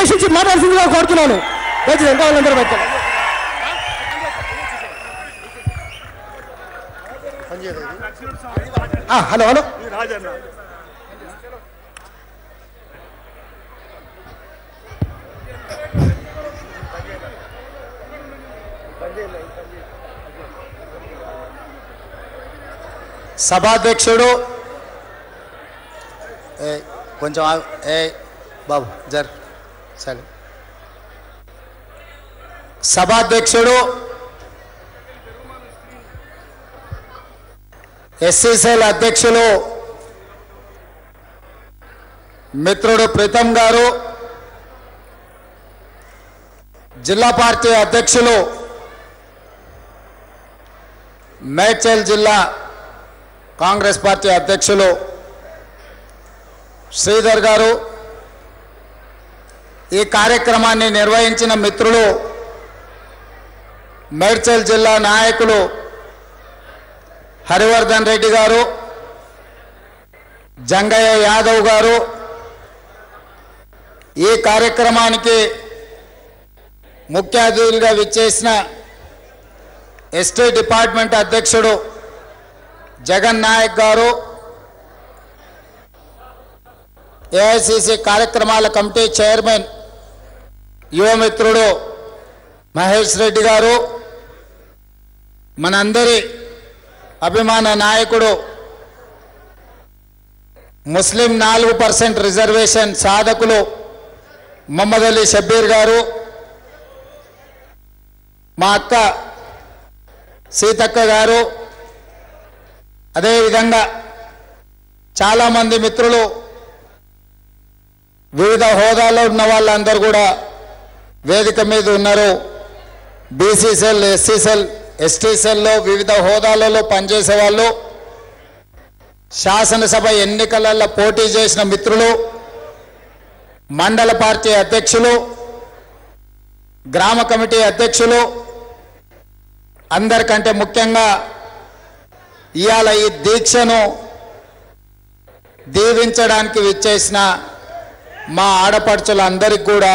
ఉద్దేశించి మాట్లాడుతుందిగా కోరుతున్నాను. దయచేసి ఇంకా వాళ్ళందరూ పెట్టాలి. హలో హలో సభాధ్యక్షుడు కొంచెం బాబు జర్ సరే సభాధ్యక్షుడు ఎస్సీసీఎల్ అధ్యక్షులు మిత్రుడు ప్రీతం గారు, జిల్లా పార్టీ అధ్యక్షులు మేడ్చల్ జిల్లా కాంగ్రెస్ పార్టీ అధ్యక్షులు శ్రీధర్ గారు, ఈ కార్యక్రమాన్ని నిర్వహించిన మిత్రులు మేడ్చల్ జిల్లా నాయకులు హరివర్ధన్ రెడ్డి గారు, జంగయ్య యాదవ్ గారు, ఈ కార్యక్రమానికి ముఖ్య అతిథులుగా విచ్చేసిన ఎస్టీ డిపార్ట్మెంట్ అధ్యక్షుడు జగన్ నాయక్ గారు, ఏఐసిసి కార్యక్రమాల కమిటీ చైర్మన్ యువమిత్రుడు మహేష్ రెడ్డి గారు, మనందరి అభిమాన నాయకుడు ముస్లిం 4% రిజర్వేషన్ సాధకులు మహమ్మద్ అలీ షబ్బీర్ గారు, మా అక్క సీతక్క గారు, అదేవిధంగా చాలామంది మిత్రులు వివిధ హోదాల్లో ఉన్న వాళ్ళందరూ కూడా వేదిక మీద ఉన్నారు. BC cell, SC cell, ST సెల్లో వివిధ హోదాలలో పనిచేసే వాళ్ళు, శాసనసభ ఎన్నికలలో పోటీ చేసిన మిత్రులు, మండల పార్టీ అధ్యక్షులు, గ్రామ కమిటీ అధ్యక్షులు, అందరికంటే ముఖ్యంగా ఇవాళ ఈ దీక్షను దీవించడానికి విచ్చేసిన మా ఆడపడుచులందరికీ కూడా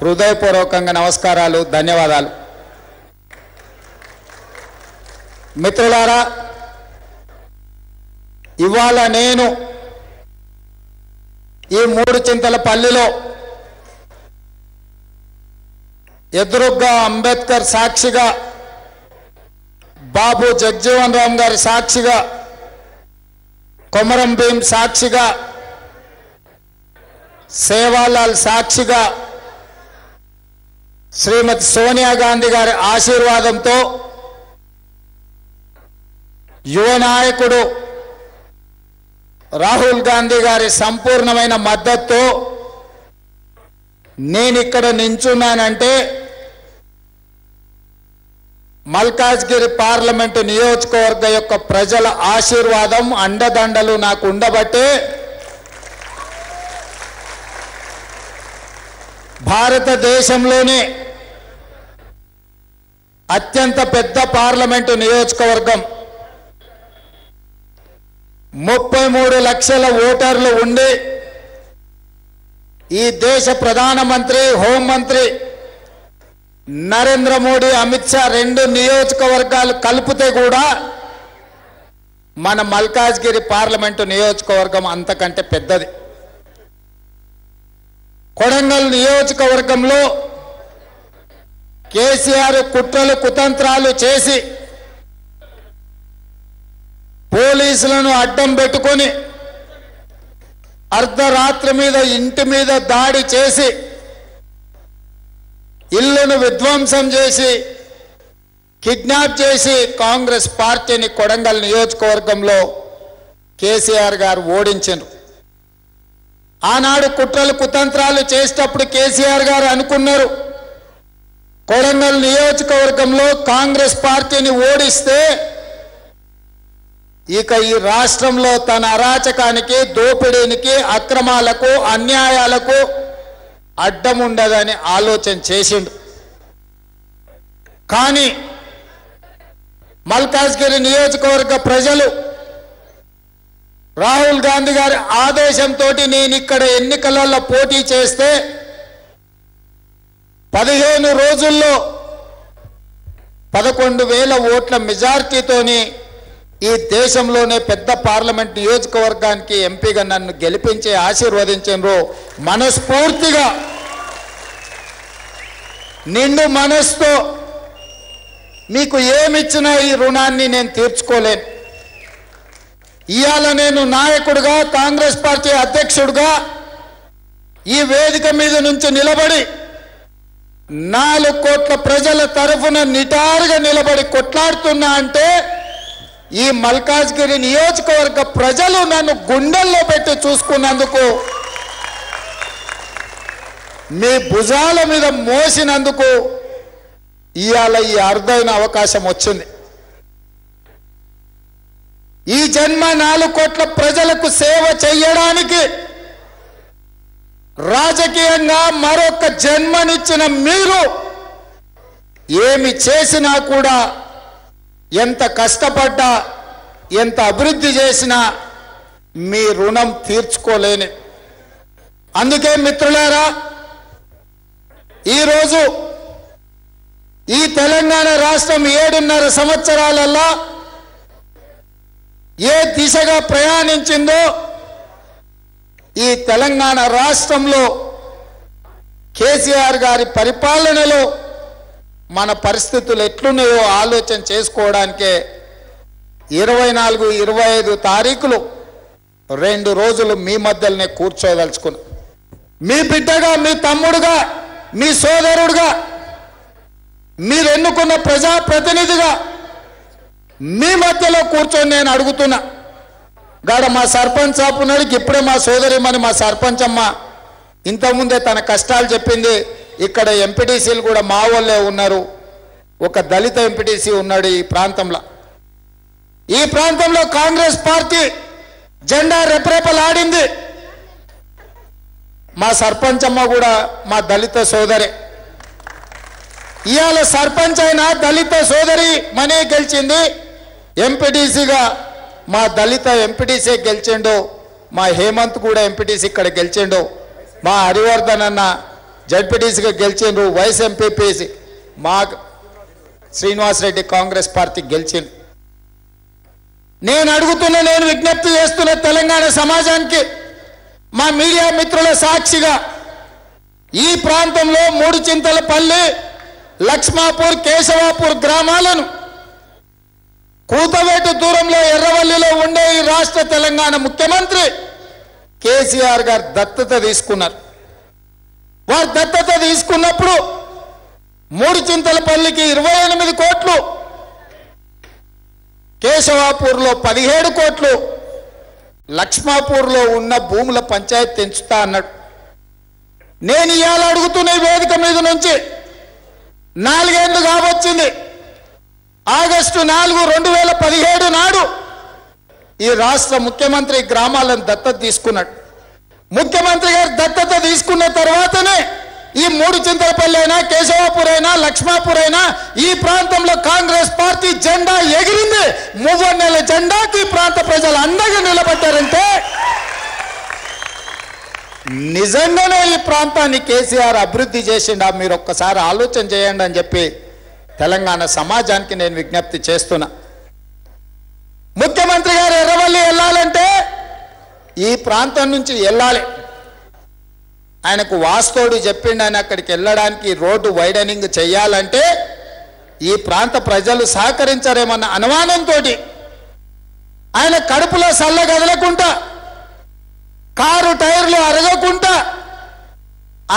హృదయపూర్వకంగా నమస్కారాలు, ధన్యవాదాలు. మిత్రులారా, ఇవాళ నేను ఈ మూడు చింతల పల్లిలో ఎదురుగ్గా అంబేద్కర్ సాక్షిగా, బాబు జగ్జీవన్ రామ్ గారి సాక్షిగా, కొమరం భీం సాక్షిగా, సేవాలాల్ సాక్షిగా, శ్రీమతి సోనియా గాంధీ గారి ఆశీర్వాదంతో యువ నాయకుడు రాహుల్ గాంధీ గారి సంపూర్ణమైన మద్దతుతో నేనిక్కడ నించున్నానంటే మల్కాజ్గిరి పార్లమెంటు నియోజకవర్గ యొక్క ప్రజల ఆశీర్వాదం, అండదండలు నాకు ఉండబట్టే భారతదేశంలోనే అత్యంత పెద్ద పార్లమెంటు నియోజకవర్గం, 33 లక్షల ఓటర్లు ఉండి ఈ దేశ ప్రధానమంత్రి, హోంమంత్రి నరేంద్ర మోడీ, అమిత్ షా రెండు నియోజకవర్గాలు కలిపితే కూడా మన మల్కాజ్గిరి పార్లమెంటు నియోజకవర్గం అంతకంటే పెద్దది. కొడంగల్ నియోజకవర్గంలో కేసీఆర్ కుట్రలు కుతంత్రాలు చేసి పోలీసులను అడ్డం పెట్టుకొని అర్ధరాత్రి మీద ఇంటి మీద దాడి చేసి ఇళ్లను విధ్వంసం చేసి కిడ్నాప్ చేసి కాంగ్రెస్ పార్టీని కొడంగల్ నియోజకవర్గంలో కేసీఆర్ గారు ఓడించారు. ఆనాడు కుట్రలు కుతంత్రాలు చేసేటప్పుడు కేసీఆర్ గారు అనుకున్నారు, కొడంగల్ నియోజకవర్గంలో కాంగ్రెస్ పార్టీని ఓడిస్తే ఇక ఈ రాష్ట్రంలో తన అరాచకానికి, దోపిడీనికి, అక్రమాలకు, అన్యాయాలకు అడ్డం ఉండదని ఆలోచన చేసిండు. కానీ మల్కాజ్గిరి నియోజకవర్గ ప్రజలు రాహుల్ గాంధీ గారి ఆదేశంతో నేను ఇక్కడ ఎన్నికలలో పోటీ చేస్తే 15 రోజుల్లో 11000 ఓట్ల మెజారిటీతోని ఈ దేశంలోనే పెద్ద పార్లమెంట్ నియోజకవర్గానికి ఎంపీగా నన్ను గెలిపించి ఆశీర్వదించారు మనస్ఫూర్తిగా నిండు మనసుతో మీకు ఏమి ఇచ్చినా ఈ రుణాన్ని నేను తీర్చుకోలేను ఇయాల నేను నాయకుడిగా కాంగ్రెస్ పార్టీ అధ్యక్షుడిగా ఈ వేదిక మీద నుంచి నిలబడి 4 కోట్ల ప్రజల తరపున నిటారుగా నిలబడి కొట్లాడుతున్నా అంటే ఈ మల్కాజ్గిరి నియోజకవర్గ ప్రజలు నన్ను గుండెల్లో పెట్టి చూసుకున్నందుకు మీ భుజాల మీద మోసినందుకు ఇయాల ఈ అర్ధైన అవకాశం వచ్చింది ఈ జన్మ 4 కోట్ల ప్రజలకు సేవ చేయడానికి రాజకీయంగా మరొక జన్మనిచ్చిన మీరు ఏమి చేసినా కూడా ఎంత కష్టపడ్డా ఎంత అభివృద్ధి చేసినా మీ రుణం తీర్చుకోలేని అందుకే మిత్రులారా ఈ రోజు ఈ తెలంగాణ రాష్ట్రం 7.5 సంవత్సరాలల్లో ఏ దిశగా ప్రయాణించిందో ఈ తెలంగాణ రాష్ట్రంలో కేసీఆర్ గారి పరిపాలనలో మన పరిస్థితులు ఎట్లున్నాయో ఆలోచన చేసుకోవడానికే 24, 25 తారీఖులు 2 రోజులు మీ మధ్యలోనే కూర్చోదల్చుకున్నా మీ బిడ్డగా మీ తమ్ముడుగా మీ సోదరుడుగా మీరు ఎన్నుకున్న ప్రజాప్రతినిధిగా మీ మధ్యలో కూర్చొని నేను అడుగుతున్నా గాడ మా సర్పంచ్ సాప్ ఉన్నాడు ఇప్పుడే మా సోదరిమని మా సర్పంచ్ అమ్మ ఇంతకుముందే తన కష్టాలు చెప్పింది ఇక్కడ ఎంపీటీసీలు కూడా మా వాళ్ళే ఉన్నారు ఒక దళిత ఎంపీటీసీ ఉన్నాడు ఈ ప్రాంతంలో కాంగ్రెస్ పార్టీ జెండా రెపరెపలాడింది మా సర్పంచ్ అమ్మ కూడా మా దళిత సోదరి ఇయాల సర్పంచ్ అయినా దళిత సోదరి మనే గెలిచింది ఎంపీటీసీగా మా దళిత ఎంపీటీసీ గెలిచిండు మా హేమంత్ కూడా ఎంపీటీసీ ఇక్కడ గెలిచిండు మా హరివర్ధన్ అన్న జడ్పీటీసీగా గెలిచిండ్రు వైస్ ఎంపీపీసీ మా శ్రీనివాసరెడ్డి కాంగ్రెస్ పార్టీ గెలిచిండు నేను విజ్ఞప్తి చేస్తున్న తెలంగాణ సమాజానికి మా మీడియా మిత్రుల సాక్షిగా ఈ ప్రాంతంలో 3 చింతలపల్లి లక్ష్మాపూర్ కేశవాపూర్ గ్రామాలను కూతవేటు దూరంలో ఎర్రవల్లిలో ఉండే ఈ రాష్ట్ర తెలంగాణ ముఖ్యమంత్రి కేసీఆర్ గారు దత్తత తీసుకున్నారు వారు దత్తత తీసుకున్నప్పుడు 3 చింతలపల్లికి 28 కోట్లు కేశవాపూర్లో 17 కోట్లు లక్ష్మాపూర్లో ఉన్న భూముల పంచాయతీ తెంచుతా అన్నాడు నేను ఇవాళ అడుగుతున్న వేదిక మీద నుంచి 4 ఏళ్లు కావచ్చింది ఆగస్టు 4, 2017 నాడు ఈ రాష్ట్ర ముఖ్యమంత్రి గ్రామాలను దత్తత తీసుకున్నాడు ముఖ్యమంత్రి గారు దత్తత తీసుకున్న తర్వాతనే ఈ 3 చింతలపల్లి అయినా కేశవాపూర్ అయినా లక్ష్మాపూర్ అయినా ఈ ప్రాంతంలో కాంగ్రెస్ పార్టీ జెండా ఎగిరింది 3 నెలల జెండాకి ప్రాంత ప్రజలు అండగా నిలబడ్డారంటే నిజంగానే ఈ ప్రాంతాన్ని కేసీఆర్ అభివృద్ధి చేసిండా మీరు ఒక్కసారి ఆలోచన చేయండి అని చెప్పి తెలంగాణ సమాజానికి నేను విజ్ఞప్తి చేస్తున్నా ముఖ్యమంత్రి గారు ఎర్రవల్లి వెళ్ళాలంటే ఈ ప్రాంతం నుంచి వెళ్ళాలి ఆయనకు వాస్తోడు చెప్పిండు ఆయన అక్కడికి వెళ్ళడానికి రోడ్డు వైడనింగ్ చేయాలంటే ఈ ప్రాంత ప్రజలు సహకరించారేమన్న అనుమానంతో ఆయన కడుపులో సల్ల కదలకుండా కారు టైర్లు అరగకుండా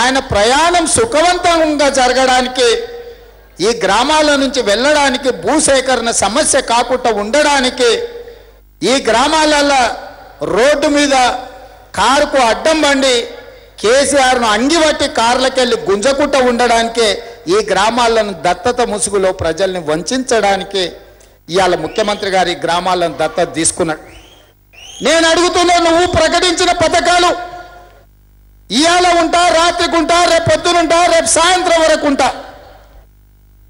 ఆయన ప్రయాణం సుఖవంతంగా జరగడానికి ఈ గ్రామాల నుంచి వెళ్ళడానికి భూసేకరణ సమస్య కాకుండా ఉండడానికి ఈ గ్రామాలలో రోడ్డు మీద కారుకు అడ్డం బండి కేసీఆర్ను అంగిబట్టి కార్లకెళ్ళి గుంజకుంటూ ఉండడానికే ఈ గ్రామాలను దత్తత ముసుగులో ప్రజల్ని వంచడానికి ఇవాళ ముఖ్యమంత్రి గారు ఈ గ్రామాలను దత్తత తీసుకున్నాడు నేను అడుగుతున్నా నువ్వు ప్రకటించిన పథకాలు ఇవాళ ఉంటా రాత్రికుంటా రేపు పొద్దునుంటా రేపు సాయంత్రం వరకు ఉంటా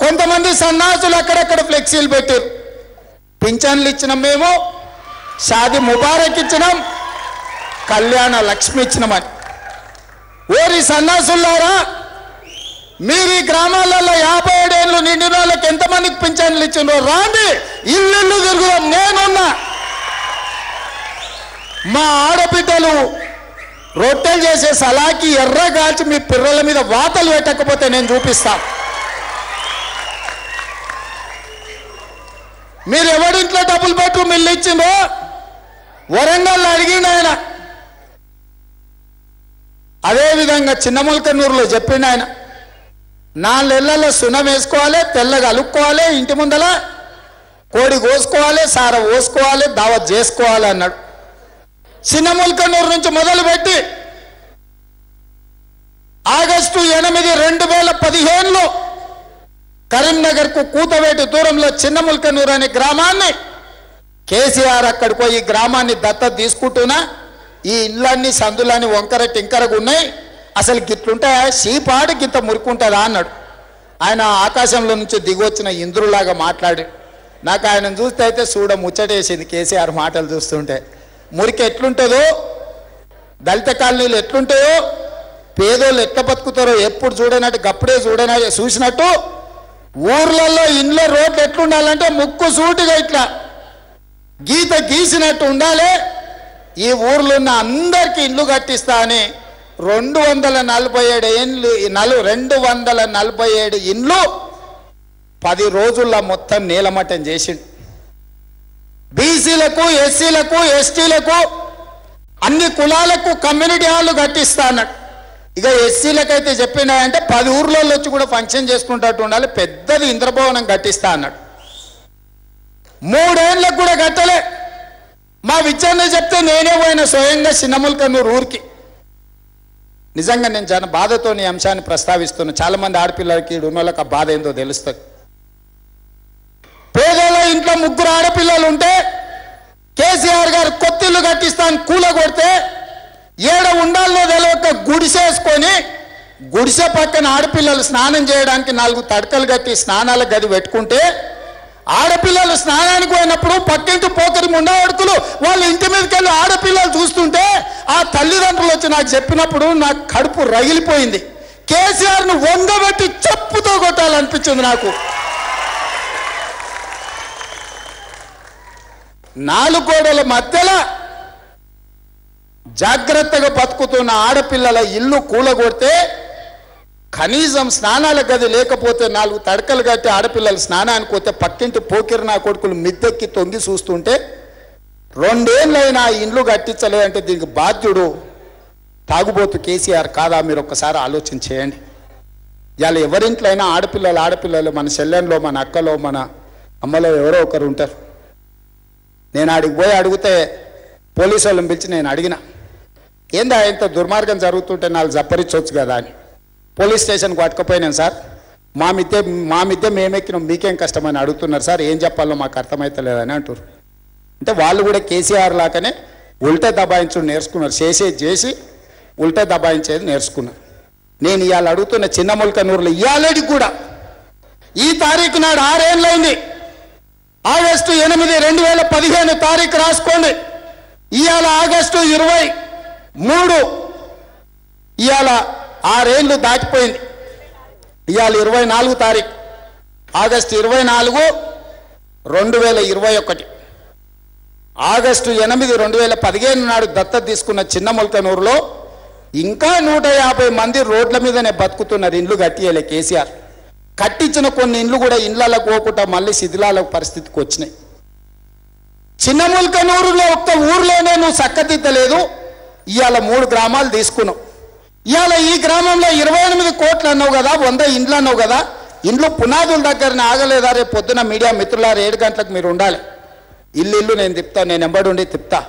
కొంతమంది సన్నాసులు అక్కడక్కడ ఫ్లెక్సీలు పెట్టారు పింఛన్లు ఇచ్చినాం మేము షాది ముబారక్ ఇచ్చినాం కళ్యాణ లక్ష్మి ఇచ్చినామని ఓరి సన్నాసులారా मेरी గ్రామాలలో 57 ఏళ్లు నిండినోళ్ళకి ఎంత మందికి పింఛన్లు ఇచ్చినో రాండి ఇల్లు తిరుగుదాం నేనున్నా మా ఆడబిడ్డలు రొట్టెలు చేసే సలాకి ఎర్ర గాల్చి మీ పిల్లల మీద వాతలు పెట్టకపోతే నేను చూపిస్తా మీరు ఎవడి ఇంట్లో డబుల్ బెడ్రూమ్ ఇల్లు ఇచ్చినో వరంగల్ అడిగిండు ఆయన అదే విధంగా చిన్నమల్కనూరులో చెప్పిండు ఆయన నాళ్ళెళ్ళలో సున్నం వేసుకోవాలి తెల్లగా అలుక్కోవాలి ఇంటి ముందల కోడి కోసుకోవాలి సార కోసుకోవాలి దావత్ చేసుకోవాలి అన్నాడు చిన్నమల్కనూరు నుంచి మొదలుపెట్టి ఆగస్టు 8, 2015లో కరీంనగర్కు కూతవేటి దూరంలో చిన్నమల్కనూరు అనే గ్రామాన్ని కేసీఆర్ అక్కడికి పోయి గ్రామాన్ని దత్తత తీసుకుంటున్నా ఈ ఇళ్ళన్నీ సందులన్నీ వంకర టింకరగా ఉన్నాయి అసలు గిట్లుంటాయా సీపాడు గింత మురుకుంటుందా అన్నాడు ఆయన ఆకాశంలో నుంచి దిగొచ్చిన ఇంద్రులాగా మాట్లాడి నాకు ఆయన చూస్తే అయితే చూడ ముచ్చటేసింది కేసీఆర్ మాటలు చూస్తుంటే మురికి ఎట్లుంటుందో దళిత కాలనీలు ఎట్లుంటాయో పేదోళ్ళు ఎట్లా బతుకుతారో ఎప్పుడు చూడనట్టు గప్పుడే చూసినట్టు ఊర్లలో ఇంట్లో రోడ్లు ఎట్లుండాలంటే ముక్కు సూటిగా ఇట్లా గీత గీసినట్టు ఉండాలి ఈ ఊర్లో ఉన్న అందరికీ ఇల్లు కట్టిస్తా అని 247 ఇండ్లు 247 ఇండ్లు 10 రోజుల్లో మొత్తం నీలమట్టం చేసిండు బీసీలకు ఎస్సీలకు ఎస్టీలకు అన్ని కులాలకు కమ్యూనిటీ హాల్లు కట్టిస్తా అన్నాడు ఇక ఎస్సీలకైతే చెప్పినాయంటే 10 ఊర్లలో వచ్చి కూడా ఫంక్షన్ చేసుకుంటూ ఉండాలి పెద్దది ఇంద్రభవనం కట్టిస్తా అన్నాడు 3 ఏళ్ళకు కూడా కట్టలే మా విచారణ చెప్తే నేనే పోయిన స్వయంగా చిన్నమల్కనూరు ఊరికి నిజంగా నేను చాలా బాధతో ఈ అంశాన్ని ప్రస్తావిస్తున్నాను చాలామంది ఆడపిల్లలకి ఉన్నోళ్ళకి ఆ బాధ ఏందో తెలుస్తుంది పేదల ఇంట్లో 3 ఆడపిల్లలు ఉంటే కేసీఆర్ గారు కొత్తిల్లు కట్టిస్తాను కూలగొడితే ఏడ ఉండాలో తెలియక గుడిసేసుకొని గుడిసె పక్కన ఆడపిల్లలు స్నానం చేయడానికి 4 తడకలు కట్టి స్నానాల గది పెట్టుకుంటే ఆడపిల్లలు స్నానానికి పోయినప్పుడు పక్కింటి పోకరి ముండవడుకులు వాళ్ళ ఇంటి మీదకి వెళ్ళి ఆడపిల్లలు చూస్తుంటే ఆ తల్లిదండ్రులు వచ్చి నాకు చెప్పినప్పుడు నాకు కడుపు రగిలిపోయింది కేసీఆర్ను వంగబెట్టి చెప్పుతో కొట్టాలనిపించింది నాకు 4 గోడల మధ్యలో జాగ్రత్తగా బతుకుతున్న ఆడపిల్లల ఇల్లు కూలగొడితే కనీసం స్నానాల గది లేకపోతే 4 తడకలు కట్టి ఆడపిల్లలు స్నానానికి పోతే పక్కింటి పోకిరి నా కొడుకులు మిద్దెక్కి తొంగి చూస్తుంటే 2 ఏళ్ళైనా ఇండ్లు కట్టించలేదంటే దీనికి బాధ్యుడు తాగుబోతు కేసీఆర్ కాదా మీరు ఒక్కసారి ఆలోచన చేయండి ఇవాళ ఎవరింట్లైనా ఆడపిల్లలు మన చెల్లెంలో మన అక్కలో మన అమ్మలో ఎవరో ఒకరు ఉంటారు నేను ఆడికి పోయి అడిగితే పోలీసు వాళ్ళని పిలిచి నేను అడిగిన ఏందా ఇంత దుర్మార్గం జరుగుతుంటే నాకు జప్పరించవచ్చు కదా అని పోలీస్ స్టేషన్కి పట్టుకపోయినాను సార్ మా మిద్దె మేమెక్కినాం మీకేం కష్టమని అడుగుతున్నారు సార్ ఏం చెప్పాలో మాకు అర్థమవుతలేదని అంటారు అంటే వాళ్ళు కూడా కేసీఆర్ లాగానే ఉల్టా దబాయించడం నేర్చుకున్నారు చేసి ఉల్టా దబాయించేది నేర్చుకున్నారు నేను ఇవాళ అడుగుతున్న చిన్నమల్కనూరులో ఇవాళకి కూడా ఈ తారీఖు నాడు 6 ఏళ్ళైంది ఆగస్టు 8, 2015 తారీఖు రాసుకోండి ఇవాళ ఆగస్టు 23 ఇవాళ 6 ఏళ్ళు దాటిపోయింది ఇవాళ 24 తారీఖు ఆగస్టు 24, 2021 ఆగస్టు 8, 2015 నాడు దత్తత తీసుకున్న చిన్నమల్కనూరులో ఇంకా 150 మంది రోడ్ల మీదనే బతుకుతున్నారు ఇండ్లు కట్టియలే కేసీఆర్ కట్టించిన కొన్ని ఇండ్లు కూడా ఇండ్లకు పోకుండా మళ్ళీ శిథిలాల పరిస్థితికి వచ్చినాయి చిన్నమల్కనూరులో ఒక్క ఊర్లోనే నువ్వు చక్కదిద్దలేదు ఇవాళ 3 గ్రామాలు తీసుకున్నావు ఇవాళ ఈ గ్రామంలో 28 కోట్లు అన్నావు కదా 100 ఇండ్లు అన్నావు కదా ఇండ్లు పునాదుల దగ్గరనే ఆగలేదా రేపు పొద్దున మీడియా మిత్రులారు 7 గంటలకు మీరు ఉండాలి ఇల్లు నేను తిప్తా నేను ఎంబడుండి తిప్తా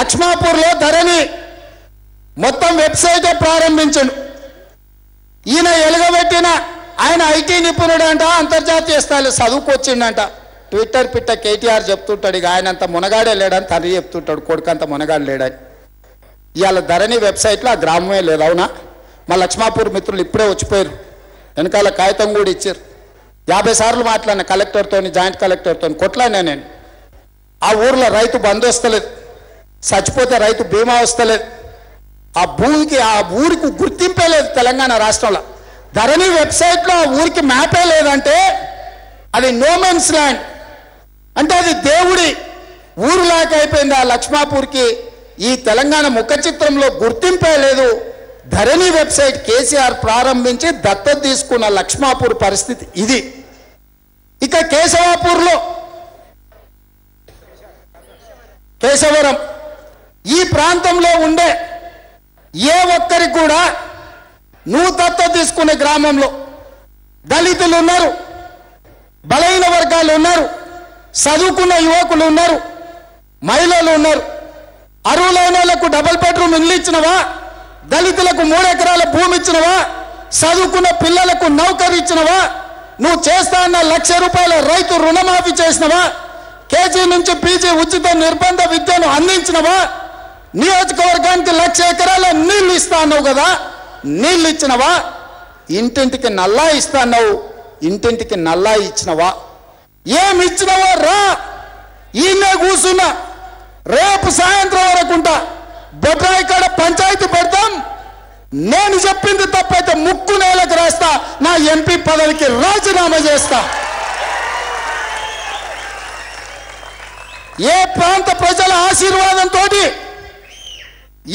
లక్ష్మాపూర్లో ధరణి మొత్తం వెబ్సైటే ప్రారంభించండు ఈయన ఎలుగబెట్టిన ఆయన ఐటీ నిపుణుడు అంట అంతర్జాతీయ స్థాయిలో చదువుకొచ్చిండంట ట్విట్టర్ పిట్ట కేటీఆర్ చెప్తుంటాడు ఇక ఆయనంత మునగాడే లేడని తల్లి చెప్తుంటాడు కొడుకంత మునగాడు లేడని ఇవాళ ధరణి వెబ్సైట్లో ఆ గ్రామమే లేదు అవునా మా లక్ష్మాపూర్ మిత్రులు ఇప్పుడే వచ్చిపోయారు వెనకాల కాగితం కూడా ఇచ్చారు 50 సార్లు మాట్లాడిన కలెక్టర్తో జాయింట్ కలెక్టర్తో కొట్లాడినా నేను ఆ ఊర్లో రైతు బంధు వస్తలేదు చచ్చిపోతే రైతు బీమా వస్తలేదు ఆ ఊరికి గుర్తింపే లేదు తెలంగాణ రాష్ట్రంలో ధరణి వెబ్‌సైట్ లో ఊర్ కి మ్యాపే లేదంటే అది నో మెన్స్ ల్యాండ్ అంటే అది దేవుడి ఊరు లాగా అయిపోయింది ఆ లక్ష్మాపూర్ కి ఈ తెలంగాణ ముఖ చిత్రంలో గుర్తింపే లేదు ధరణి వెబ్‌సైట్ కేసీఆర్ ప్రారంభించి దత్తత తీసుకున్న లక్ష్మాపూర్ పరిస్థితి ఇది ఇక కేశవాపూర్ లో కేశవరం ఈ ప్రాంతంలో ఉండే ఏ ఒక్కరికి కూడా నువ్వు దత్తత తీసుకునే గ్రామంలో దళితులు ఉన్నారు బలైన వర్గాలు ఉన్నారు చదువుకున్న యువకులు ఉన్నారు మహిళలు ఉన్నారు అరువులైనలకు డబుల్ బెడ్రూమ్ ఇల్లు ఇచ్చినవా దళితులకు 3 ఎకరాల భూమి ఇచ్చినవా చదువుకున్న పిల్లలకు నౌకరీ ఇచ్చినవా నువ్వు చేస్తాన్న 1,00,000 రూపాయల రైతు రుణమాఫీ చేసినవా కేజీ నుంచి పీజీ ఉచిత నిర్బంధ విద్యను అందించినవా నియోజకవర్గానికి 1,00,000 ఎకరాల నీళ్లు ఇస్తాన్నావు కదా నీళ్లు ఇచ్చినవా ఇంటింటికి నల్లా ఇస్తాన్నావు ఇంటింటికి నల్లా ఇచ్చినవా ఏమి ఇచ్చినవా రా ఈయనే కూర్చున్న రేపు సాయంత్రం వరకుంటా బొడ్రాయి కాడ పంచాయతీ పెడతాం నేను చెప్పింది తప్పైతే ముక్కు నేలకు రాస్తా నా ఎంపీ పదవికి రాజీనామా చేస్తా ఏ ప్రాంత ప్రజల ఆశీర్వాదంతో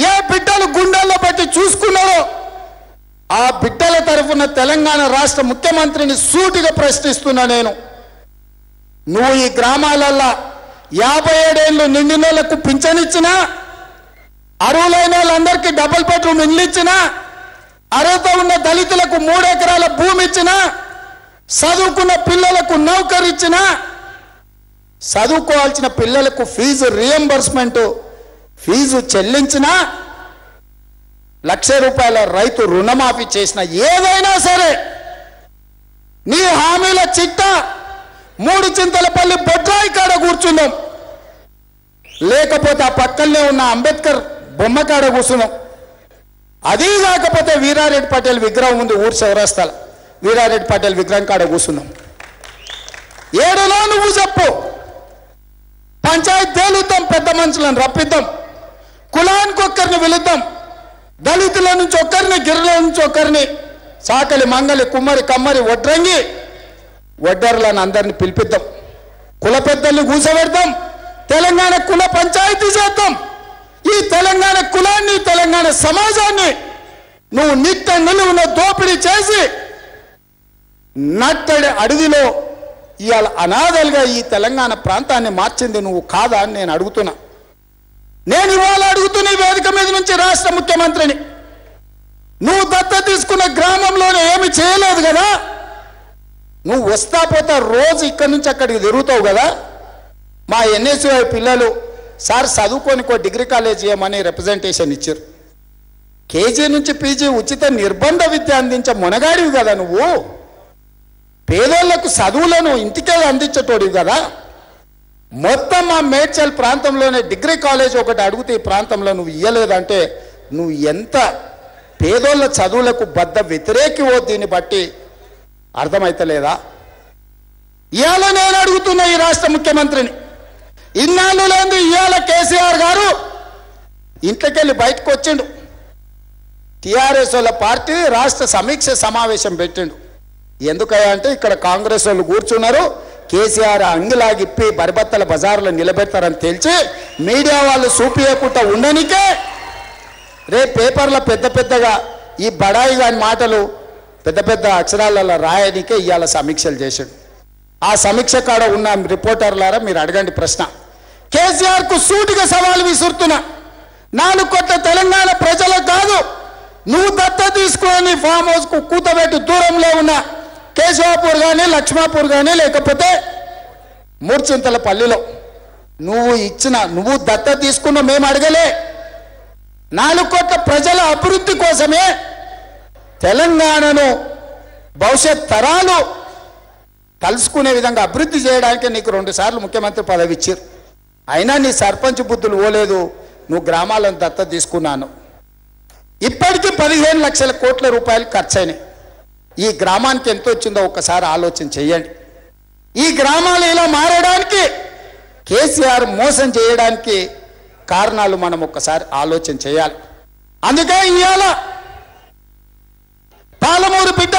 ఏ బిడ్డలు గుండెల్లో పెట్టి చూసుకున్నారో ఆ బిడ్డల తరఫున తెలంగాణ రాష్ట్ర ముఖ్యమంత్రిని సూటిగా ప్రశ్నిస్తున్నా నేను నువ్వు ఈ గ్రామాలల్లో 57 ఏళ్లు నిండినోళ్లకు పింఛనిచ్చినా అరువులైన వాళ్ళందరికీ డబుల్ బెడ్రూమ్ ఇల్లు ఇచ్చినా అర్హత ఉన్న దళితులకు 3 ఎకరాల భూమి ఇచ్చినా చదువుకున్న పిల్లలకు నౌకరీ ఇచ్చినా చదువుకోవాల్సిన పిల్లలకు ఫీజు రీఎంబర్స్మెంట్ ఫీజు చెల్లించినా 1,00,000 రూపాయల రైతు రుణమాఫీ చేసినా ఏదైనా సరే నీ హామీల చిట్టా 3 చింతలపల్లి బొడ్రాయి కాడ కూర్చున్నాం లేకపోతే ఆ పక్కనే ఉన్న అంబేద్కర్ బొమ్మ కాడ కూర్చున్నాం అది కాకపోతే వీరారెడ్డి పటేల్ విగ్రహం ఉంది ఊరు చౌరస్తాల వీరారెడ్డి పటేల్ విగ్రహం కాడ కూర్చున్నాం ఏడలో నువ్వు చెప్పు పంచాయతీ తేలుద్దాం పెద్ద మనుషులను రప్పిద్దాం కులానికి ఒక్కరిని వెళుద్దాం దళితుల నుంచి ఒక్కరిని గిర్రల నుంచి ఒక్కరిని సాకలి మంగలి కుమ్మరి కమ్మరి వడ్రంగి వడ్డర్లను అందరిని పిలిపిద్దాం కుల పెద్దల్ని కూర్చోబెడతాం తెలంగాణ కుల పంచాయతీ చేద్దాం ఈ తెలంగాణ కులాన్ని తెలంగాణ సమాజాన్ని నువ్వు నిట్ట నిలువున దోపిడీ చేసి నట్టడి అడవిలో ఇవాళ అనాథలుగా ఈ తెలంగాణ ప్రాంతాన్ని మార్చింది నువ్వు కాదా అని నేను అడుగుతున్నా నేను ఇవాళ అడుగుతున్న వేదిక మీద నుంచి రాష్ట్ర ముఖ్యమంత్రిని నువ్వు దత్త తీసుకున్న గ్రామంలోనే ఏమి చేయలేదు కదా నువ్వు వస్తా పోతా రోజు ఇక్కడి నుంచి అక్కడికి తిరుగుతావు కదా మా ఎన్ఎస్యుఐ పిల్లలు సార్ చదువుకొని డిగ్రీ కాలేజ్ చేయమని రిప్రజెంటేషన్ ఇచ్చారు కేజీ నుంచి పీజీ ఉచిత నిర్బంధ విద్య అందించే మునగాడివి కదా నువ్వు పేదోళ్లకు చదువులను ఇంటికే అందించేటోడివి కదా మొత్తం మా మేడ్చల్ ప్రాంతంలోనే డిగ్రీ కాలేజ్ ఒకటి అడిగితే ఈ ప్రాంతంలో నువ్వు ఇయ్యలేదంటే నువ్వు ఎంత పేదోళ్ళ చదువులకు బద్ద వ్యతిరేకివో దీన్ని బట్టి అర్థమైతలేదా ఇవాళ నేను అడుగుతున్న ఈ రాష్ట్ర ముఖ్యమంత్రిని ఇన్నాళ్ళు లేని ఇవాళ కేసీఆర్ గారు ఇంట్లోకెళ్ళి బయటకు వచ్చిండు టీఆర్ఎస్ వాళ్ళ పార్టీ రాష్ట్ర సమీక్ష సమావేశం పెట్టిండు ఎందుకంటే ఇక్కడ కాంగ్రెస్ వాళ్ళు కూర్చున్నారు కేసీఆర్ అంగిలాగిప్పి బరిబత్తల బజార్లో నిలబెడతారని తెలిసి మీడియా వాళ్ళు చూపియకుండా ఉండనికే రేపు పేపర్ల పెద్ద పెద్దగా ఈ బడాయి గాని మాటలు పెద్ద పెద్ద అక్షరాలలో రాయడానికే ఇవాళ సమీక్షలు చేశాడు ఆ సమీక్ష కాడ ఉన్న రిపోర్టర్లారా మీరు అడగండి ప్రశ్న కేసీఆర్కు సూటిగా సవాలు విసురుతున్నా 4 కోట్ల తెలంగాణ ప్రజలు కాదు నువ్వు దత్త తీసుకుని ఫామ్ హౌస్కు కూతబెట్టి దూరంలో ఉన్న కేశవాపూర్ కానీ లక్ష్మాపూర్ కానీ లేకపోతే 3 చింతలపల్లిలో నువ్వు దత్త తీసుకున్న మేము అడగలే 4 కోట్ల ప్రజల అభివృద్ధి కోసమే తెలంగాణను భవిష్యత్ తరాలు కలుసుకునే విధంగా అభివృద్ధి చేయడానికి నీకు 2 సార్లు ముఖ్యమంత్రి పదవి ఇచ్చారు అయినా నీ సర్పంచ్ బుద్ధులు పోలేదు నువ్వు గ్రామాలను దత్త తీసుకున్నాను ఇప్పటికీ 15 లక్షల కోట్ల రూపాయలు ఖర్చు అయినాయి ఈ గ్రామానికి ఎంత వచ్చిందో ఒక్కసారి ఆలోచన చేయండి ఈ గ్రామాలు ఇలా మారడానికి కేసీఆర్ మోసం చేయడానికి కారణాలు మనం ఒక్కసారి ఆలోచన చేయాలి అందుకే ఇవాళ పాలమూరు బిడ్డ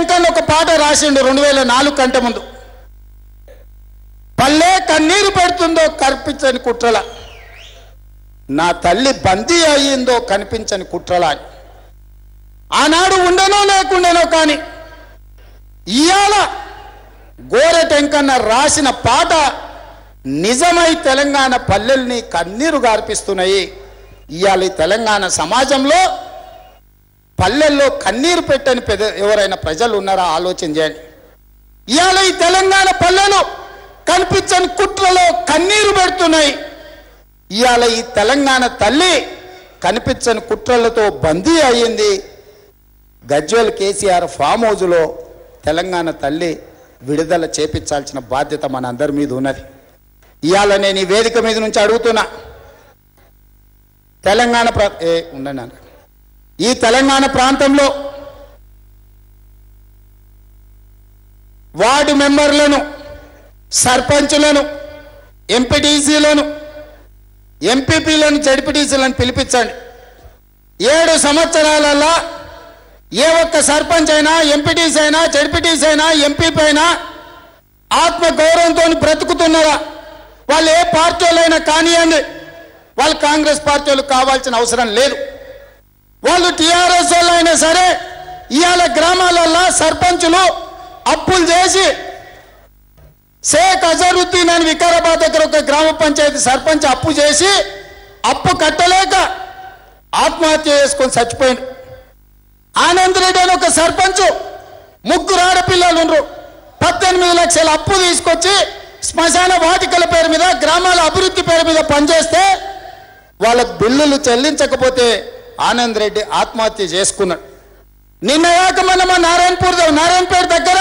వెంకన్న ఒక పాట రాసిండు 2004 కంటే ముందు. పల్లె కన్నీరు పెడుతుందో కనిపించని కుట్రల, నా తల్లి బందీ అయ్యిందో కనిపించని కుట్రల. ఆనాడు ఉండనో లేకుండానో కానీ ఇయాల గోరె వెంకన్న రాసిన పాట నిజమై తెలంగాణ పల్లెల్ని కన్నీరు గార్పిస్తున్నాయి. ఇయాలి తెలంగాణ సమాజంలో పల్లెల్లో కన్నీరు పెట్టని ఎవరైనా ప్రజలు ఉన్నారా ఆలోచన చేయండి. ఇయాలి తెలంగాణ పల్లెలు కనిపించని కుట్రలో కన్నీరు పెడుతున్నాయి. ఇయాలి ఈ తెలంగాణ తల్లి కనిపించని కుట్రలతో బందీ అయ్యింది. గజ్వేల్ కేసీఆర్ ఫామ్ హౌజ్లో తెలంగాణ తల్లి విడుదల చేపించాల్సిన బాధ్యత మన అందరి మీద ఉన్నది. ఇవాళ నేను ఈ వేదిక మీద నుంచి అడుగుతున్నా, తెలంగాణ ఉండండి, ఈ తెలంగాణ ప్రాంతంలో వార్డు మెంబర్లను, సర్పంచులను, ఎంపీటీసీలను, ఎంపీపీలను, జడ్పీటీసీలను పిలిపించండి. 7 సంవత్సరాలలో ఏ ఒక్క సర్పంచ్ అయినా, ఎంపీటీసీ అయినా, జడ్పీటీసీ అయినా, ఎంపీపీ అయినా ఆత్మ గౌరవంతో బ్రతుకుతున్నారా? వాళ్ళు ఏ పార్టీ వాళ్ళైనా కానివ్వండి, వాళ్ళు కాంగ్రెస్ పార్టీ వాళ్ళు కావాల్సిన అవసరం లేదు. వాళ్ళు టీఆర్ఎస్ వాళ్ళు అయినా సరే ఇవాళ గ్రామాలలో సర్పంచులు అప్పులు చేసి, షేక్ అజరుద్దీన్ అని వికారాబాద్ దగ్గర ఒక గ్రామ పంచాయతీ సర్పంచ్ అప్పు చేసి అప్పు కట్టలేక ఆత్మహత్య చేసుకొని చచ్చిపోయింది. ఆనంద్ రెడ్డి అని ఒక సర్పంచ్, 3 ఆడపిల్లలు ఉండరు, 18 లక్షల అప్పు తీసుకొచ్చి శ్మశాన వాటికల పేరు మీద, గ్రామాల అభివృద్ధి పేరు మీద పనిచేస్తే వాళ్ళకు బిల్లులు చెల్లించకపోతే ఆనంద్ రెడ్డి ఆత్మహత్య చేసుకున్నాడు. నిన్న కాక మొన్న నారాయణపేట దగ్గర